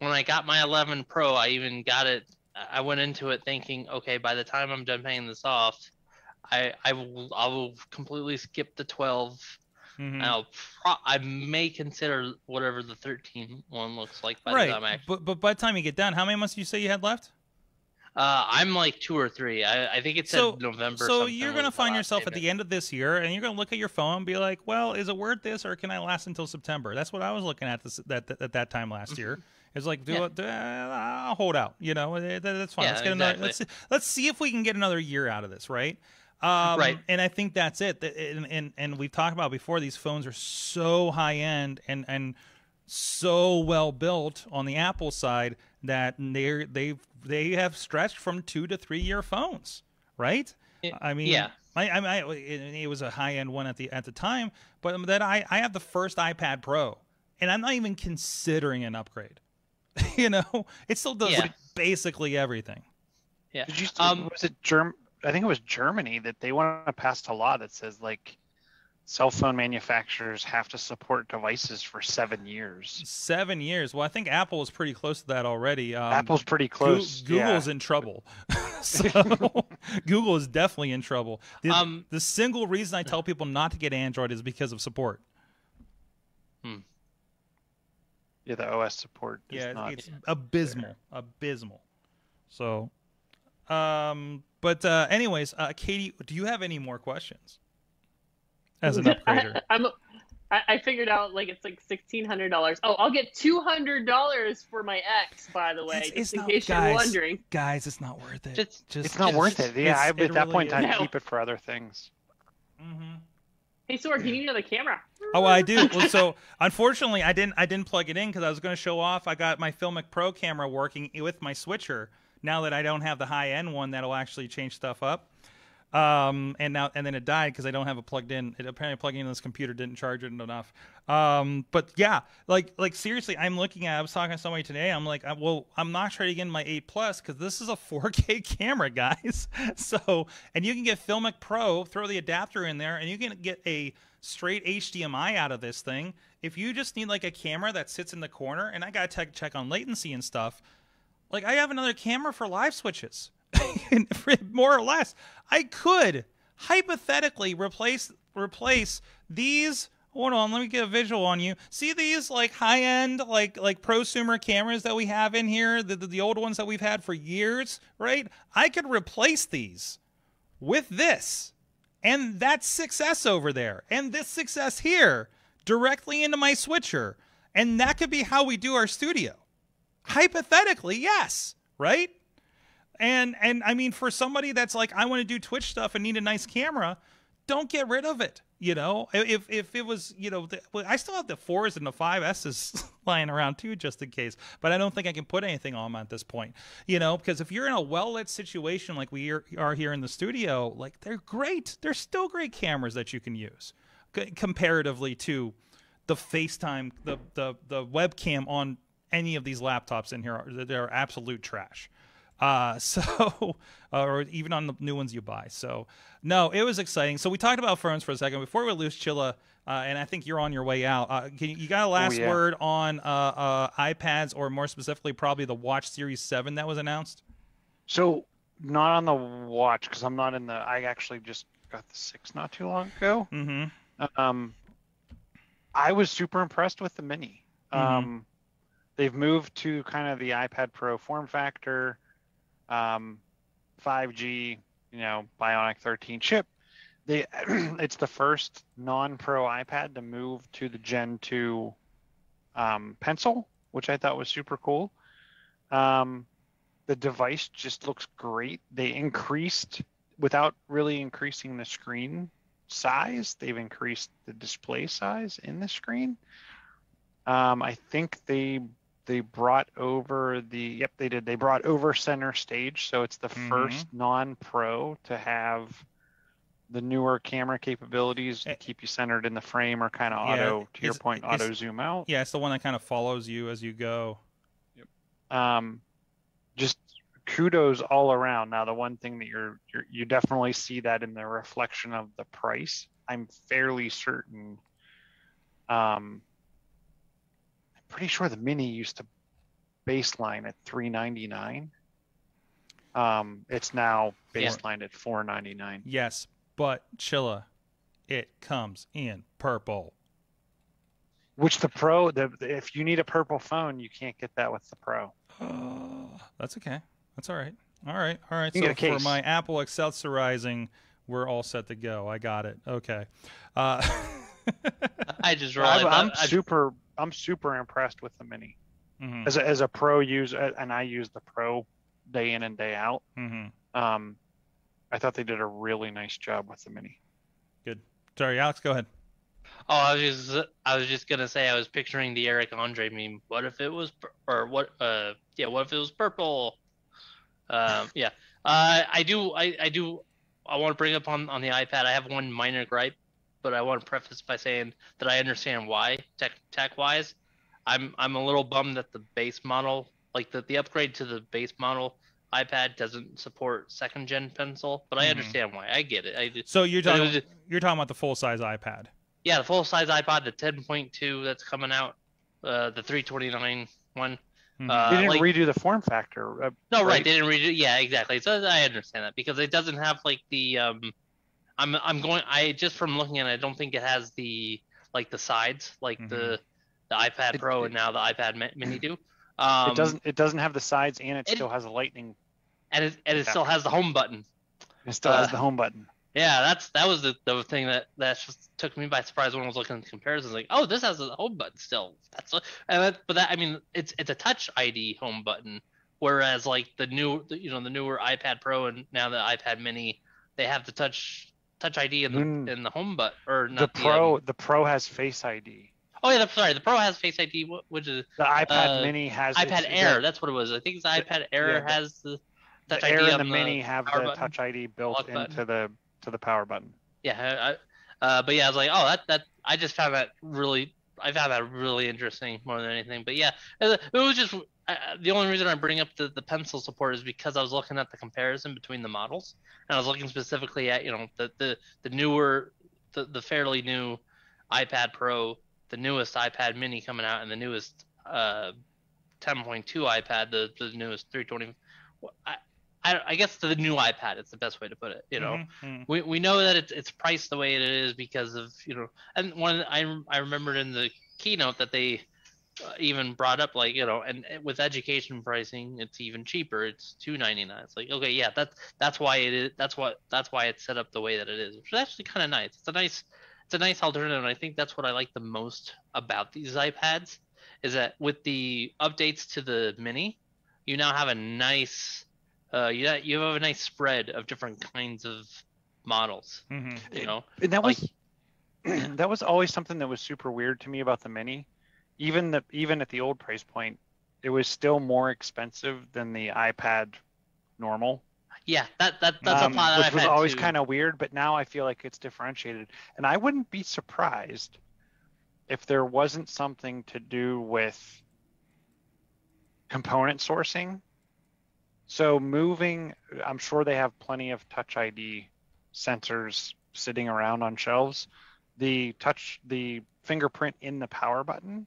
when I got my 11 Pro, I even got it. I went into it thinking, okay, by the time I'm done paying this off, I will completely skip the 12. Mm-hmm. I may consider whatever the 13 one looks like by the time I actually... But by the time you get done, how many months did you say you had left? I'm like 2 or 3. I think it said November. So you're going to find yourself at the end of this year, and you're going to look at your phone and be like, well, is it worth this, or can I last until September? That's what I was looking at that time last year. It's like, I'll hold out. You know, that's fine. Yeah, let's get another. Let's see if we can get another year out of this, right? And I think that's it. And we've talked about before, these phones are so high end and so well built on the Apple side that they have stretched from 2 to 3 year phones, right? It was a high end one at the time, but then I have the first iPad Pro, and I'm not even considering an upgrade. You know, it still does like basically everything. Yeah. Did you was it I think it was Germany that they want to pass a law that says like cell phone manufacturers have to support devices for 7 years. 7 years. Well, I think Apple is pretty close to that already. Apple's pretty close. Google's in trouble. So Google is definitely in trouble. The single reason I tell people not to get Android is because of support. Yeah, the OS support is not. It's abysmal. Fair. Abysmal. So anyways, Katie, do you have any more questions as an upgrader? I figured out like it's like $1,600. Oh, I'll get $200 for my X, by the way, in case you're wondering. Guys, it's not worth it. It's not worth it. Yeah, at that point in time, keep it for other things. Hey, Sorg, you need another camera. Oh, I do. Well, so unfortunately, I didn't plug it in because I was going to show off. I got my Filmic Pro camera working with my switcher. Now that I don't have the high-end one, that'll actually change stuff up. And then it died because I don't have it plugged in. It apparently plugging in this computer didn't charge it enough. But yeah, like seriously, I'm looking at. I was talking to somebody today. I'm like, well, I'm not trading in my 8 Plus because this is a 4K camera, guys. So, and you can get Filmic Pro, throw the adapter in there, and you can get a straight HDMI out of this thing. If you just need like a camera that sits in the corner, and I gotta check on latency and stuff. Like I have another camera for live switches. More or less, I could hypothetically replace these. Hold on, let me get a visual on you. See these like high-end, like prosumer cameras that we have in here, the old ones that we've had for years, right? I could replace these with this and that 6S over there and this 6S here directly into my switcher. And that could be how we do our studio. Hypothetically, yes, right? And I mean, for somebody that's like, I want to do Twitch stuff and need a nice camera, don't get rid of it. You know, if it was, you know, I still have the 4s and the 5Ss lying around too, just in case. But I don't think I can put anything on them at this point, you know, because if you're in a well-lit situation like we are here in the studio, like they're great. They're still great cameras that you can use comparatively to the FaceTime, the webcam on any of these laptops in here. They're absolute trash. Or even on the new ones you buy. So no, it was exciting. So we talked about phones for a second before we lose Chilla, and I think you're on your way out. You got a last word on iPads, or more specifically, probably the Watch Series 7 that was announced? So not on the Watch, because I'm not in the. I actually just got the 6 not too long ago. Mm-hmm. I was super impressed with the Mini. They've moved to kind of the iPad Pro form factor. 5G, you know, Bionic 13 chip. It's the first non-Pro iPad to move to the Gen 2 Pencil, which I thought was super cool. The device just looks great. They increased, without really increasing the screen size, they've increased the display size in the screen. I think they brought over the, yep, they did. They brought over Center Stage. So it's the first non-Pro to have the newer camera capabilities to keep you centered in the frame, or kind of auto, to your point, auto zoom out. Yeah, it's the one that kind of follows you as you go. Yep. Just kudos all around. Now, the one thing that you definitely see that in the reflection of the price. I'm fairly certain. Pretty sure the Mini used to baseline at $399. It's now baselined at $499. Yes, but Chilla, it comes in purple. Which the Pro, if you need a purple phone, you can't get that with the Pro. That's okay. That's all right. All right. So for my Apple accessorizing, we're all set to go. I got it. Okay. I just realized I'm super impressed with the Mini. Mm-hmm. As a Pro user, and I use the Pro day in and day out. Mm-hmm. I thought they did a really nice job with the Mini. Good. Sorry, Alex, go ahead. Oh, I was just gonna say I was picturing the Eric Andre meme. What if it was, what if it was purple? I want to bring up on the iPad. I have one minor gripe. But I want to preface by saying that I understand why tech-wise. I'm a little bummed that the base model, like the upgrade to the base model iPad, doesn't support second-gen Pencil. But I understand why. I get it. So you're talking about the full-size iPad. Yeah, the full-size iPad, the 10.2 that's coming out, the 329 one. They didn't redo the form factor. No, right? They didn't redo. Yeah, exactly. So I understand that because it doesn't have like the. I just from looking at it, I don't think it has the sides like the iPad Pro and now the iPad Mini do. It doesn't have the sides, and it still has a lightning. And it still has the home button. It still has the home button. Yeah, that was the thing that just took me by surprise when I was looking at the comparisons. Like, oh, this has a home button still. It's a Touch ID home button, whereas like the newer iPad Pro and now the iPad Mini, they have the Touch ID in the home button, or not the Pro. The Pro has Face ID. Oh yeah, sorry. The Pro has Face ID, which is the iPad Mini has iPad Air. That's what it was. I think the iPad Air has the Touch ID. Air and the Mini have the Touch ID built into the power button. Yeah, I was like, oh, that I just found that really. I found that really interesting more than anything. But yeah, it was just the only reason I bring up the Pencil support is because I was looking at the comparison between the models, and I was looking specifically at the newer, the fairly new iPad Pro, the newest iPad Mini coming out, and the newest 10.2 iPad, the newest 320. I guess the new iPad, it's the best way to put it. You know, we know that it's priced the way it is because of, you know, and one, I remembered in the keynote that they even brought up, like, you know, and with education pricing, it's even cheaper. It's $2.99. It's like, okay, yeah, that's why it is. That's why it's set up the way that it is, which is actually kind of nice. It's a nice alternative. And I think that's what I like the most about these iPads is that with the updates to the Mini, you now have a nice, you have a nice spread of different kinds of models. You know, and that was that was always something that was super weird to me about the Mini. Even at the old price point, it was still more expensive than the iPad normal. Yeah, that's a part that I've had too. Which was always kind of weird, but now I feel like it's differentiated. And I wouldn't be surprised if there wasn't something to do with component sourcing. So moving, I'm sure they have plenty of Touch ID sensors sitting around on shelves. The fingerprint in the power button,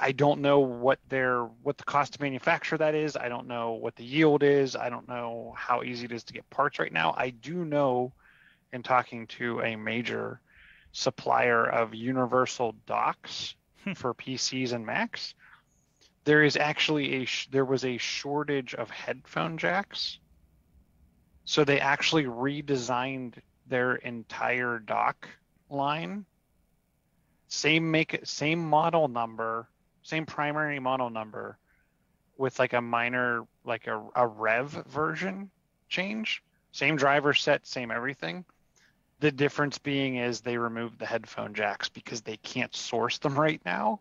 I don't know what the cost to manufacture that is. I don't know what the yield is. I don't know how easy it is to get parts right now. I do know, in talking to a major supplier of universal docks for PCs and Macs, there is actually there was a shortage of headphone jacks. So they actually redesigned their entire dock line. Same model number, same primary model number, with like a minor, like a rev version change. Same driver set, same everything. The difference being is they removed the headphone jacks because they can't source them right now.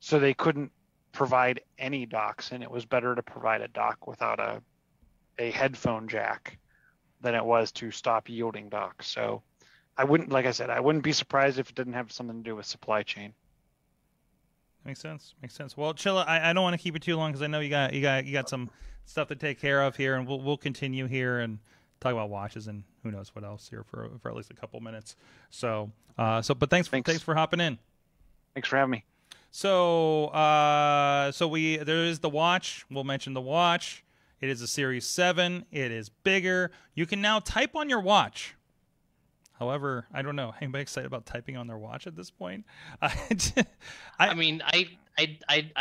So they couldn't provide any docks, and it was better to provide a dock without a headphone jack than it was to stop yielding docks. So I wouldn't, like I said, I wouldn't be surprised if it didn't have something to do with supply chain. Makes sense. Well, Chilla, I don't want to keep it too long because I know you got some stuff to take care of here, and we'll continue here and talk about watches and who knows what else here for at least a couple minutes. So, but thanks for hopping in. Thanks for having me. So, there is the watch. We'll mention the watch. It is a Series 7. It is bigger. You can now type on your watch. However, I don't know. Anybody excited about typing on their watch at this point? I mean, I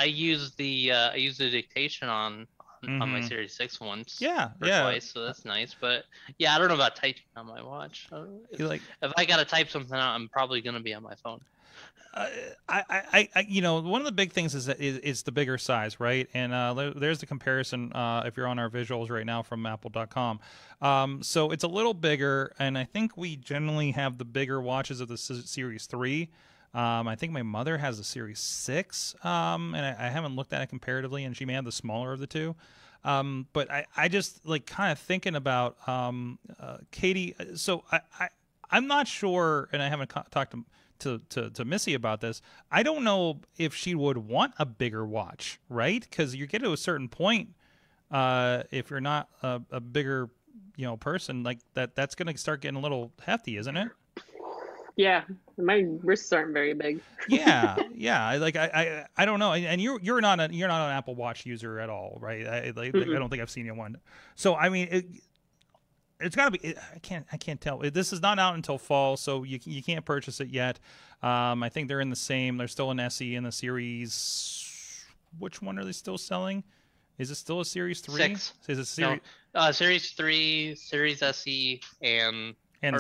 used the dictation on my Series 6 once. Twice, so that's nice. But yeah, I don't know about typing on my watch. If I gotta type something out, I'm probably gonna be on my phone. You know, one of the big things is the bigger size, right? And there's the comparison if you're on our visuals right now from Apple.com. So it's a little bigger, and I think we generally have the bigger watches of the Series 3. I think my mother has the Series 6, and I haven't looked at it comparatively, and she may have the smaller of the two. But I just like kind of thinking about Katie. So I'm not sure, and I haven't talked to Missy about this. I don't know if she would want a bigger watch, right? Because you get to a certain point, if you're not a bigger, you know, person, like that's going to start getting a little hefty, isn't it? Yeah, my wrists aren't very big. yeah. Like I don't know. And you're not an Apple Watch user at all, right? I don't think I've seen you one. So I mean, it's got to be. I can't tell. This is not out until fall, so you can't purchase it yet. I think they're in the same. They're still an SE in the Series. Which one are they still selling? Is it still a Series 3? 6. Is it Series? No. Series 3, Series SE, and the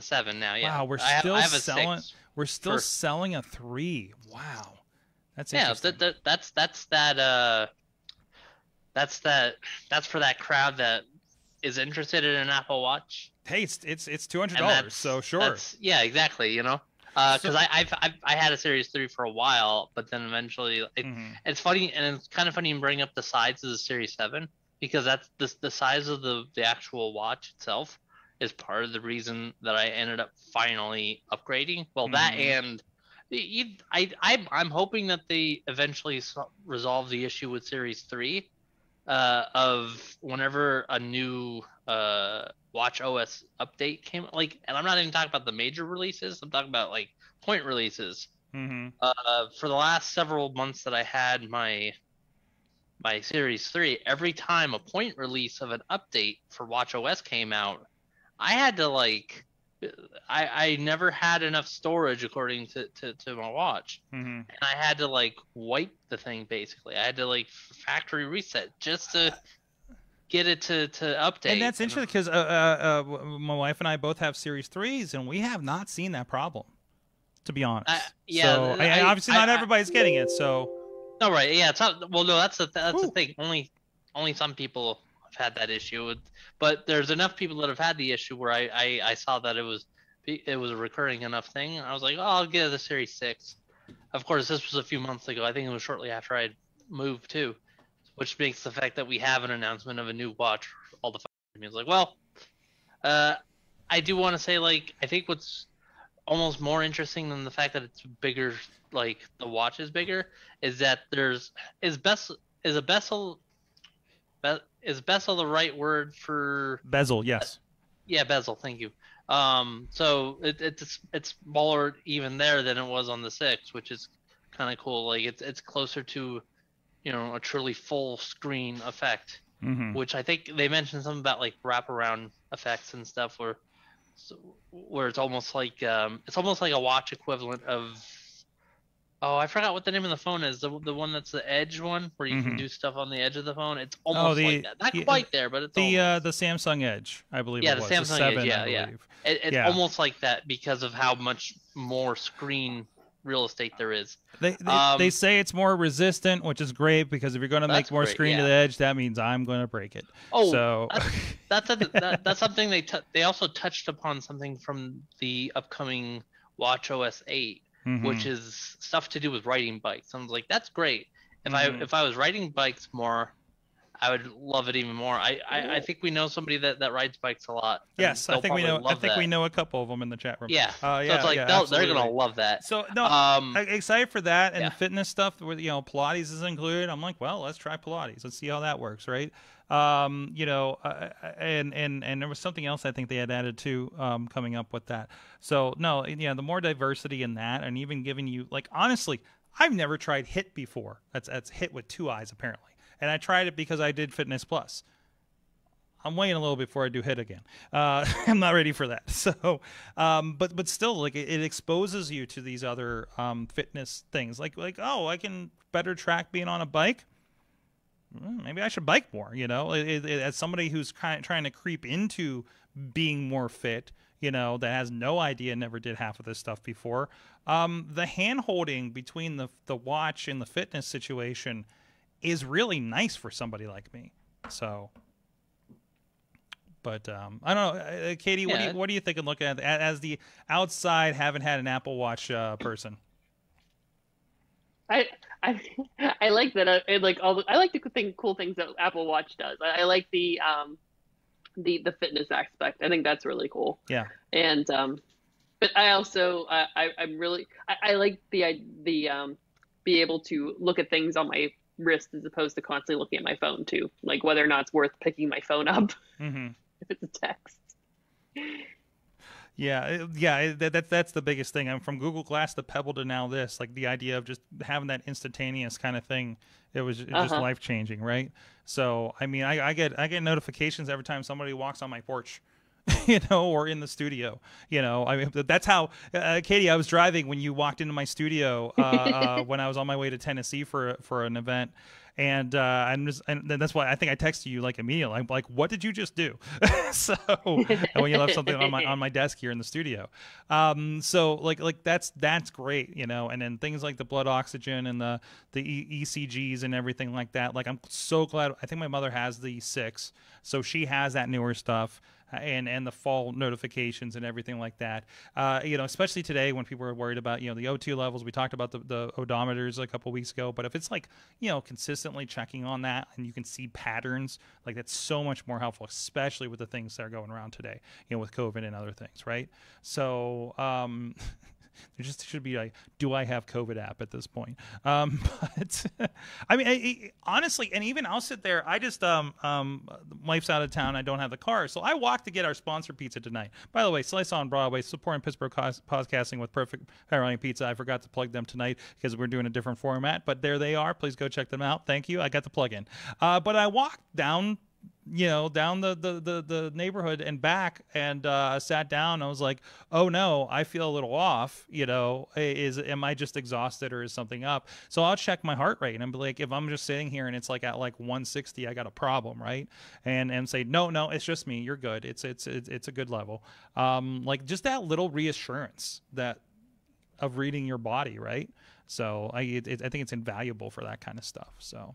7 now. Yeah. Wow, we're still selling. We're still selling a 3. Wow, that's interesting. Yeah. That's for that crowd that is interested in an Apple Watch. Hey, it's $200, so sure. Yeah, exactly. You know, because I had a Series 3 for a while, but then eventually it's funny, and it's kind of funny you bring up the size of the Series 7 because that's the size of the actual watch itself is part of the reason that I ended up finally upgrading. Well, that and I'm hoping that they eventually resolve the issue with Series 3. Of whenever a new watch OS update came, like, and I'm not even talking about the major releases. I'm talking about like point releases. For the last several months that I had my by Series 3, every time a point release of an update for watchOS came out, I had to, like, I never had enough storage according to my watch. Mm-hmm. And I had to, like, wipe the thing, basically. I had to, like, factory reset just to get it to update. And that's interesting because my wife and I both have Series 3s, and we have not seen that problem, to be honest. Yeah. So, obviously, not everybody's getting it, so... No, right. Yeah, it's not, well, no, that's the thing. Only some people have had that issue, but there's enough people that have had the issue where I saw that it was a recurring enough thing. I was like, oh, I'll get the Series 6. Of course, this was a few months ago. I think it was shortly after I had moved too, which makes the fact that we have an announcement of a new watch all the time. I was like, well, I do want to say, like, I think what's almost more interesting than the fact that it's bigger, like the watch is bigger, is that is bezel the right word for bezel? Yes. Yeah, bezel. Thank you. So it's smaller even there than it was on the 6, which is kind of cool. Like it's closer to, you know, a truly full screen effect, mm-hmm. which I think they mentioned something about like wraparound effects and stuff where it's almost like a watch equivalent of, oh, I forgot what the name of the phone is. The one that's the edge one where you mm-hmm. can do stuff on the edge of the phone. It's almost like that. Not quite there, but it's the Samsung Edge, I believe. Yeah, the Samsung Edge. Yeah. It's almost like that because of how much more screen real estate there is. They say it's more resistant, which is great because if you're going to make more screen to the edge, that means I'm going to break it. Oh, so that's something they also touched upon something from the upcoming watchOS 8, mm-hmm. which is stuff to do with riding bikes. I was like, that's great. If mm-hmm. If I was riding bikes more, I would love it even more. I think we know somebody that rides bikes a lot. Yes, I think we know. I think we know a couple of them in the chat room. Yeah, so it's like they're gonna love that. So no, excited for that and fitness stuff. Where Pilates is included. I'm like, well, let's try Pilates. Let's see how that works, right? And there was something else I think they had added too, coming up with that. So no, the more diversity in that, and even giving you like honestly, I've never tried HIIT before. That's HIIT with 2 eyes apparently. And I tried it because I did Fitness Plus. I'm waiting a little before I do HIIT again. I'm not ready for that. So, but still, like it exposes you to these other fitness things. Like oh, I can better track being on a bike. Maybe I should bike more. As somebody who's kind of trying to creep into being more fit, that has no idea, never did half of this stuff before. The hand holding between the watch and the fitness situation is really nice for somebody like me. So, but I don't know, Katie, what do you think of looking at as the outside haven't had an Apple Watch person? I like that. I like the cool things that Apple Watch does. I like the fitness aspect. I think that's really cool. Yeah. And but I also I'm really I like the be able to look at things on my wrist as opposed to constantly looking at my phone too, like whether or not it's worth picking my phone up mm-hmm. if it's a text. Yeah, that's the biggest thing. I'm from Google Glass to Pebble to now this, like the idea of just having that instantaneous kind of thing. It was just life changing, right? So I mean, I get notifications every time somebody walks on my porch, or in the studio, I mean, that's how, Katie, I was driving when you walked into my studio, when I was on my way to Tennessee for an event. And, and that's why I think I texted you like immediately. I'm like, what did you just do? And when you left something on my desk here in the studio. So like that's great, and then things like the blood oxygen and the ECGs and everything like that. Like, I'm so glad. I think my mother has the 6, so she has that newer stuff. And the fall notifications and everything like that, especially today when people are worried about, the O2 levels. We talked about the odometers a couple weeks ago, but if it's like, consistently checking on that and you can see patterns, like that's so much more helpful, especially with the things that are going around today, with COVID and other things, right? So There just should be a "Do I have COVID?" app at this point. But I mean, honestly, and even I'll sit there. I just wife's out of town. I don't have the car, so I walk to get our sponsor pizza tonight. By the way, Slice on Broadway, supporting Pittsburgh podcasting with Perfect Pepperoni Pizza. I forgot to plug them tonight because we're doing a different format, but there they are. Please go check them out. Thank you. I got the plug in. But I walked down, you know, down the neighborhood and back, and sat down. I was like, oh no, I feel a little off. You know, am I just exhausted, or is something up? So I'll check my heart rate, and I'm like, if I'm just sitting here and it's like at like 160, I got a problem, right? And say, no, it's just me. You're good. It's a good level. Like just that little reassurance of reading your body, right? So I think it's invaluable for that kind of stuff. So.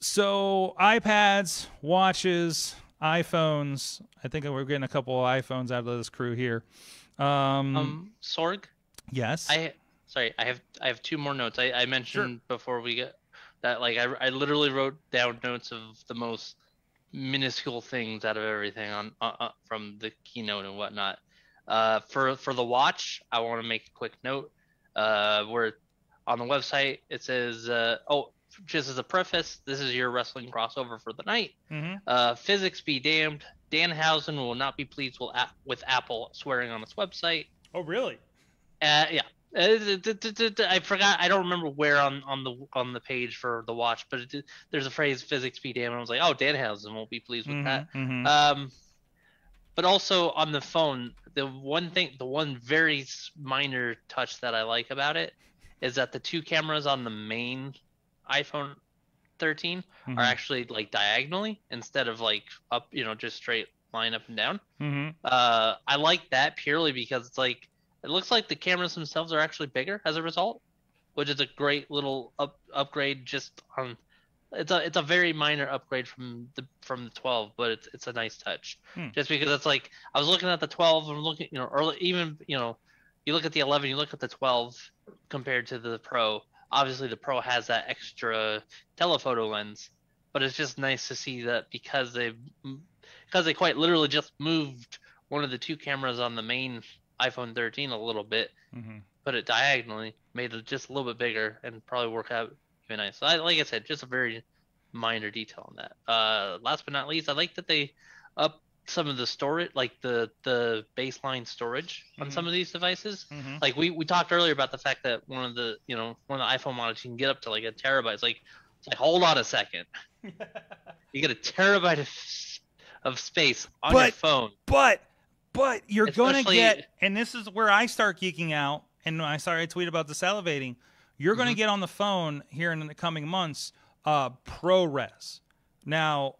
So iPads, watches, iPhones. I think we're getting a couple of iPhones out of this crew here. Sorg? Yes. Sorry, I have two more notes. I mentioned before we get that, like I literally wrote down notes of the most minuscule things out of everything on from the keynote and whatnot. For the watch, I want to make a quick note. Where on the website it says, just as a preface, this is your wrestling crossover for the night. Physics be damned. Danhausen will not be pleased with Apple swearing on its website. Oh, really? Yeah. I forgot. I don't remember where on the page for the watch, but there's a phrase, physics be damned. I was like, oh, Danhausen won't be pleased with that. But also on the phone, the one very minor touch that I like about it is that the two cameras on the main iPhone 13 are actually like diagonally instead of like up, you know, just straight line up and down. I like that purely because it's like, it looks like the cameras themselves are actually bigger as a result, which is a great little upgrade. Just on, it's a very minor upgrade from the 12, but it's a nice touch. Just because it's like, I was looking at the 12 and looking, you know, early, even, you know, you look at the 11, you look at the 12 compared to the Pro. Obviously, the Pro has that extra telephoto lens, but it's just nice to see that because they quite literally just moved one of the two cameras on the main iPhone 13 a little bit, put it diagonally, made it just a little bit bigger, and probably work out even nice. So, like I said, just a very minor detail on that. Last but not least, I like that they up some of the storage, like the baseline storage on some of these devices. Like we talked earlier about the fact that one of the iPhone models, you can get up to like a terabyte. It's like hold on a second. You get a terabyte of space on your phone. But you're especially gonna get, and this is where I start geeking out, and I sorry I tweet about the salivating. You're gonna get on the phone here in the coming months, ProRes. Now,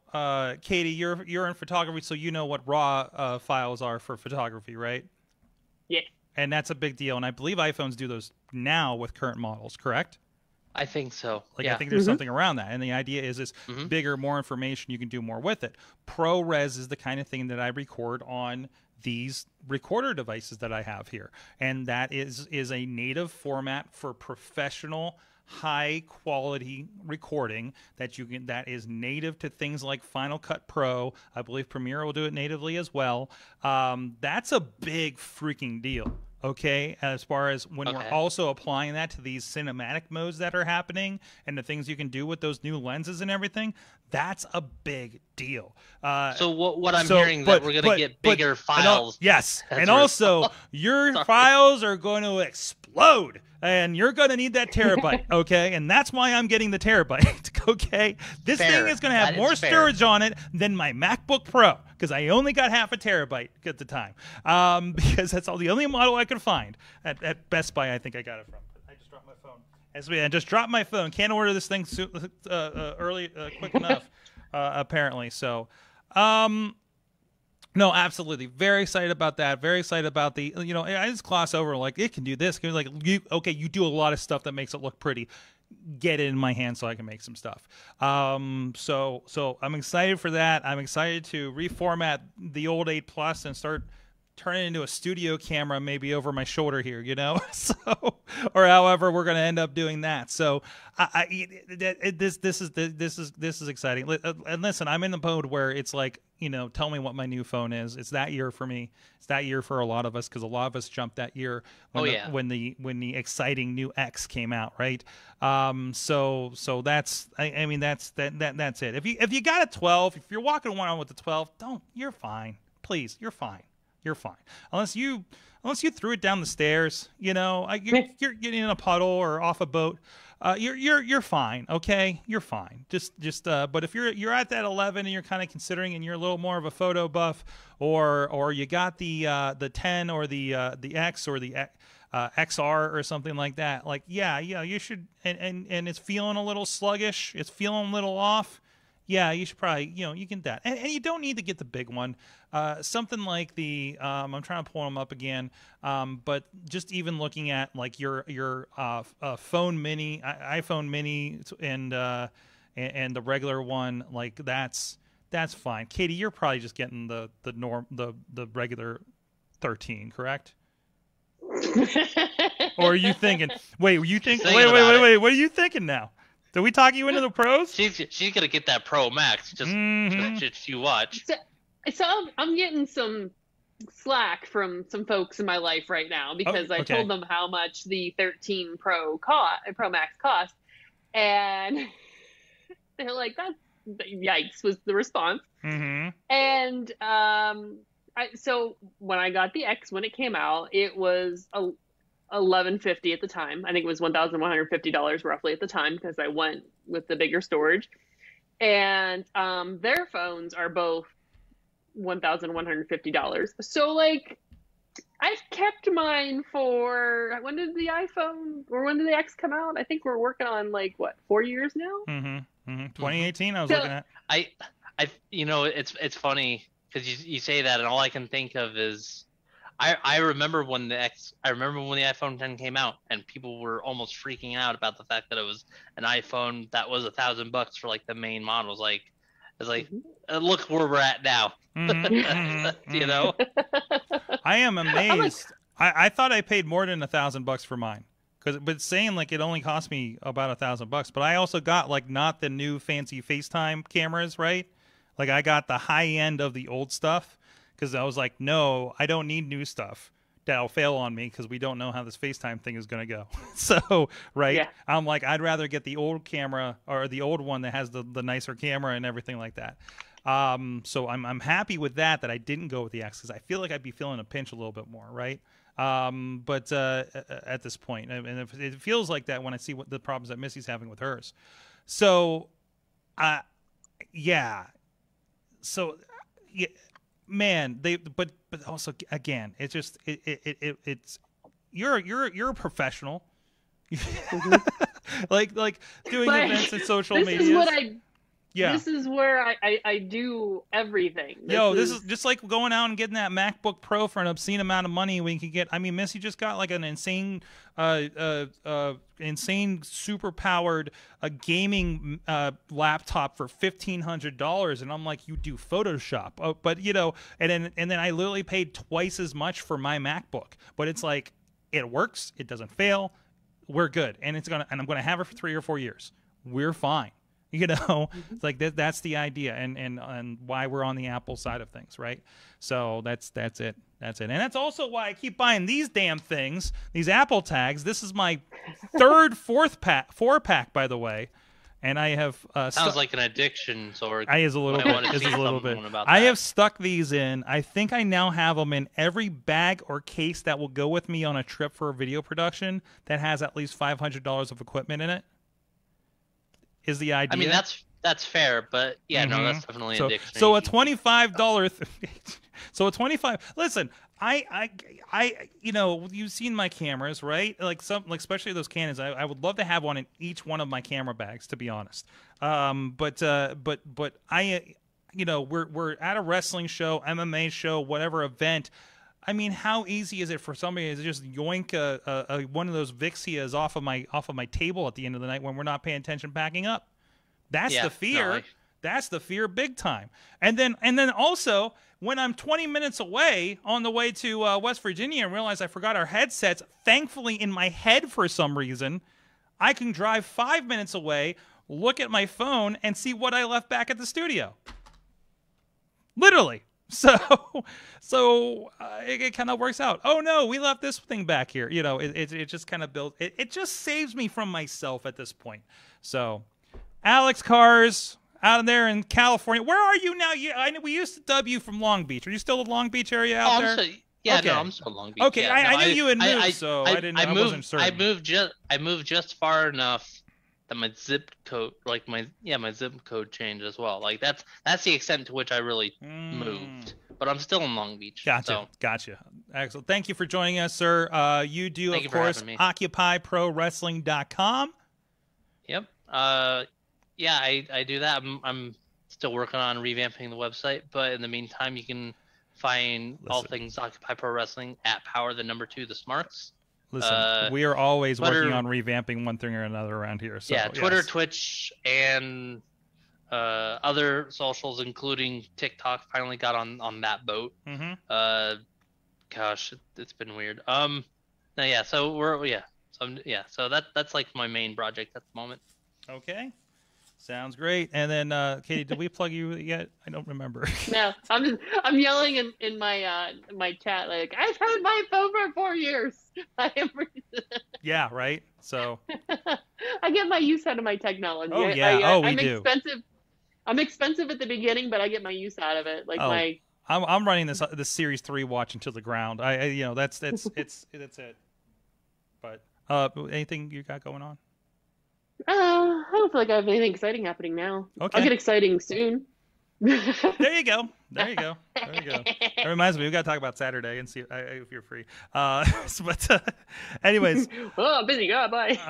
Katie, you're in photography, so you know what RAW files are for photography, right? Yeah. And that's a big deal, and I believe iPhones do those now with current models, correct? I think so. Like, yeah. I think there's something around that, and the idea is it's bigger, more information, you can do more with it. ProRes is the kind of thing that I record on these recorder devices that I have here, and that is a native format for professional high quality recording that is native to things like Final Cut Pro. I believe Premiere will do it natively as well. That's a big freaking deal. Okay, as far as when we're also applying that to these cinematic modes that are happening and the things you can do with those new lenses and everything, that's a big deal. So what I'm hearing that we're going to get bigger files. Yes, and also your files are going to explode, and you're going to need that terabyte, okay? And that's why I'm getting the terabyte, okay? This thing is going to have more storage on it than my MacBook Pro, because I only got half a terabyte at the time, because that's all the only model I could find at Best Buy. I think I got it from. I just dropped my phone. I just dropped my phone. Can't order this thing early, quick enough, apparently. So, no, absolutely. Very excited about that. Very excited about the. You know, I just gloss over like it can do this. Like, you do a lot of stuff that makes it look pretty. Get it in my hand so I can make some stuff. So I'm excited for that. I'm excited to reformat the old 8 Plus and start turn it into a studio camera maybe over my shoulder here, you know, so, or however we're going to end up doing that. So this is exciting. And listen, I'm in the mode where it's like, you know, tell me what my new phone is. It's that year for me. It's that year for a lot of us, because a lot of us jumped that year when, when the exciting new X came out, right? So that's, I mean, that's it. If you got a 12, if you're walking around with the 12, don't, you're fine. Please, you're fine. You're fine. Unless you threw it down the stairs, you know, you're getting in a puddle or off a boat. You're fine, okay? You're fine. Just but if you're at that 11 and you're kind of considering, and you're a little more of a photo buff, or you got the 10 or the X or the XR or something like that, like yeah, you should. And it's feeling a little sluggish. It's feeling a little off. Yeah, you should probably, you know, you can that. And you don't need to get the big one. Something like the, I'm trying to pull them up again, but just even looking at like your phone mini, iPhone mini and the regular one, like that's fine. Katie, you're probably just getting the regular 13, correct? Or are you thinking, wait, what are you thinking now? Did we talk you into the pros? She's gonna get that Pro Max. Just you watch. So I'm getting some slack from some folks in my life right now, because I told them how much the 13 Pro Max cost, and they're like, "That's yikes!" was the response. Mm-hmm. And so when I got the X when it came out, it was a $1,150 at the time. I think it was $1,150 roughly at the time, because I went with the bigger storage. And their phones are both $1,150. So like, I've kept mine for, when did the iPhone or when did the X come out? I think we're working on like what, 4 years now? Mm-hmm. Mm-hmm. 2018 I was looking at. I you know, it's funny because you say that, and all I can think of is I remember when the iPhone 10 came out, and people were almost freaking out about the fact that it was an iPhone that was $1,000 for like the main models. Like, it's like, look where we're at now. Mm-hmm. You know, I am amazed. I thought I paid more than $1,000 for mine, but saying like it only cost me about $1,000, but I also got like not the new fancy FaceTime cameras, right? Like I got the high end of the old stuff. Because I was like, no, I don't need new stuff that'll fail on me, because we don't know how this FaceTime thing is going to go. So, right? Yeah. I'm like, I'd rather get the old camera, or the old one that has the nicer camera and everything like that. So I'm happy with that I didn't go with the X, because I feel like I'd be feeling a pinch a little bit more, right? But at this point, and it feels like that when I see what the problems that Missy's having with hers. So, yeah. So, yeah. Man, but also again, it's just it's you're a professional, like doing events and social media. This is what I, yeah. This is where I do everything. This is just like going out and getting that MacBook Pro for an obscene amount of money when you can get. I mean, Missy just got like an insane, super powered gaming laptop for $1,500, and I'm like, you do Photoshop, but you know, and then I literally paid twice as much for my MacBook, but it's like it works, it doesn't fail, we're good, and I'm gonna have it for 3 or 4 years, we're fine. You know, it's like that's the idea, and why we're on the Apple side of things, right? So that's it, and that's also why I keep buying these damn things, these Apple tags. This is my four pack, by the way, and I have sounds like an addiction. So I is a little bit. I have stuck these in. I think I now have them in every bag or case that will go with me on a trip for a video production that has at least $500 of equipment in it. Is the idea? I mean, that's fair, but yeah, mm-hmm. No, that's definitely addiction. So a $25, so a 25. Listen, I, you know, you've seen my cameras, right? Like especially those Canons. I would love to have one in each one of my camera bags, to be honest. But I, you know, we're at a wrestling show, MMA show, whatever event. I mean, how easy is it for somebody to just yoink one of those Vixias off of my table at the end of the night when we're not paying attention, packing up? That's the fear. No, that's the fear, big time. And then also when I'm 20 minutes away on the way to West Virginia and realize I forgot our headsets, thankfully in my head for some reason, I can drive 5 minutes away, look at my phone, and see what I left back at the studio. Literally. So it kind of works out. Oh no, we left this thing back here. You know, it just kind of builds. It just saves me from myself at this point. So, Alex Kahrs out of there in California. Where are you now? You, I know we used to dub you from Long Beach. Are you still in Long Beach area out there? Yeah, okay. No, I'm still in Long Beach. Okay, yeah, I knew you had moved, I moved just far enough that my zip code, like my zip code changed as well. Like that's the extent to which I really moved. But I'm still in Long Beach. Gotcha, so. Gotcha. Excellent. Thank you for joining us, sir. You do, of course, OccupyProWrestling.com. Yep. Yeah, I do that. I'm still working on revamping the website, but in the meantime, you can find all things Occupy Pro Wrestling at @PowerThe2Smarts. Listen, we are always working on revamping one thing or another around here. So, yeah, Twitter, yes. Twitch, and other socials, including TikTok, finally got on that boat. Mm-hmm. Gosh, it's been weird. No, yeah, so we're so that's like my main project at the moment. Okay, sounds great. And then Katie, did we plug you yet? I don't remember. No, I'm yelling in my my chat like I've had my phone for 4 years. Yeah, right. So I get my use out of my technology. Oh yeah, I'm expensive at the beginning, but I get my use out of it. Like I'm running this Series 3 watch until the ground. I you know that's it. But anything you got going on? I don't feel like I have anything exciting happening now. Okay. I'll get exciting soon. There you go. There you go. There you go. That reminds me, we've got to talk about Saturday and see if you're free. But anyways. Oh, busy guy. Bye.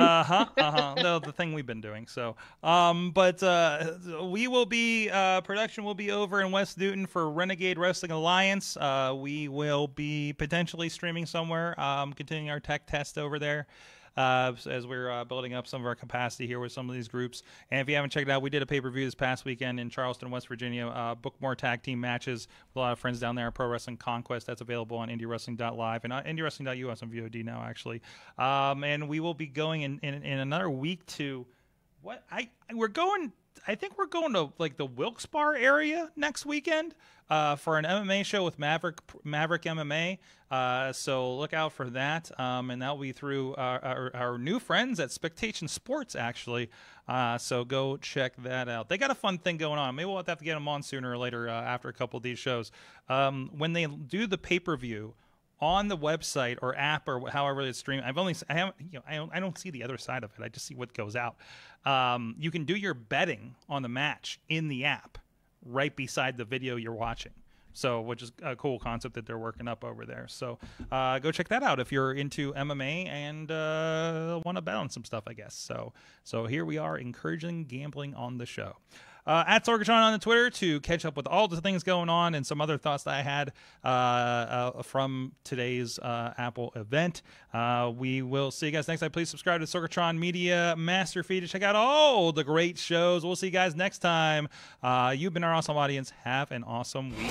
No, the thing we've been doing. So, we will be production will be over in West Newton for Renegade Wrestling Alliance. We will be potentially streaming somewhere. Continuing our tech test over there. As we're building up some of our capacity here with some of these groups. And if you haven't checked it out, we did a pay-per-view this past weekend in Charleston, West Virginia. Book more tag team matches with a lot of friends down there at Pro Wrestling Conquest. That's available on IndieWrestling.live and IndieWrestling.us on VOD now, actually. And we will be going in another week to what we're going. I think we're going to like the Wilkes-Barre area next weekend for an MMA show with Maverick MMA. So look out for that. And that'll be through our new friends at Spectation Sports, actually. So go check that out. They got a fun thing going on. Maybe we'll have to get them on sooner or later after a couple of these shows. When they do the pay-per-view on the website or app or however it's streamed, I don't see the other side of it. I just see what goes out. You can do your betting on the match in the app right beside the video you're watching. So, which is a cool concept that they're working up over there. So, go check that out if you're into MMA and want to bet on some stuff, I guess. So here we are encouraging gambling on the show. At Sorgatron on the Twitter to catch up with all the things going on and some other thoughts that I had from today's Apple event. We will see you guys next time. Please subscribe to Sorgatron Media Master Feed to check out all the great shows. We'll see you guys next time. You've been our awesome audience. Have an awesome week.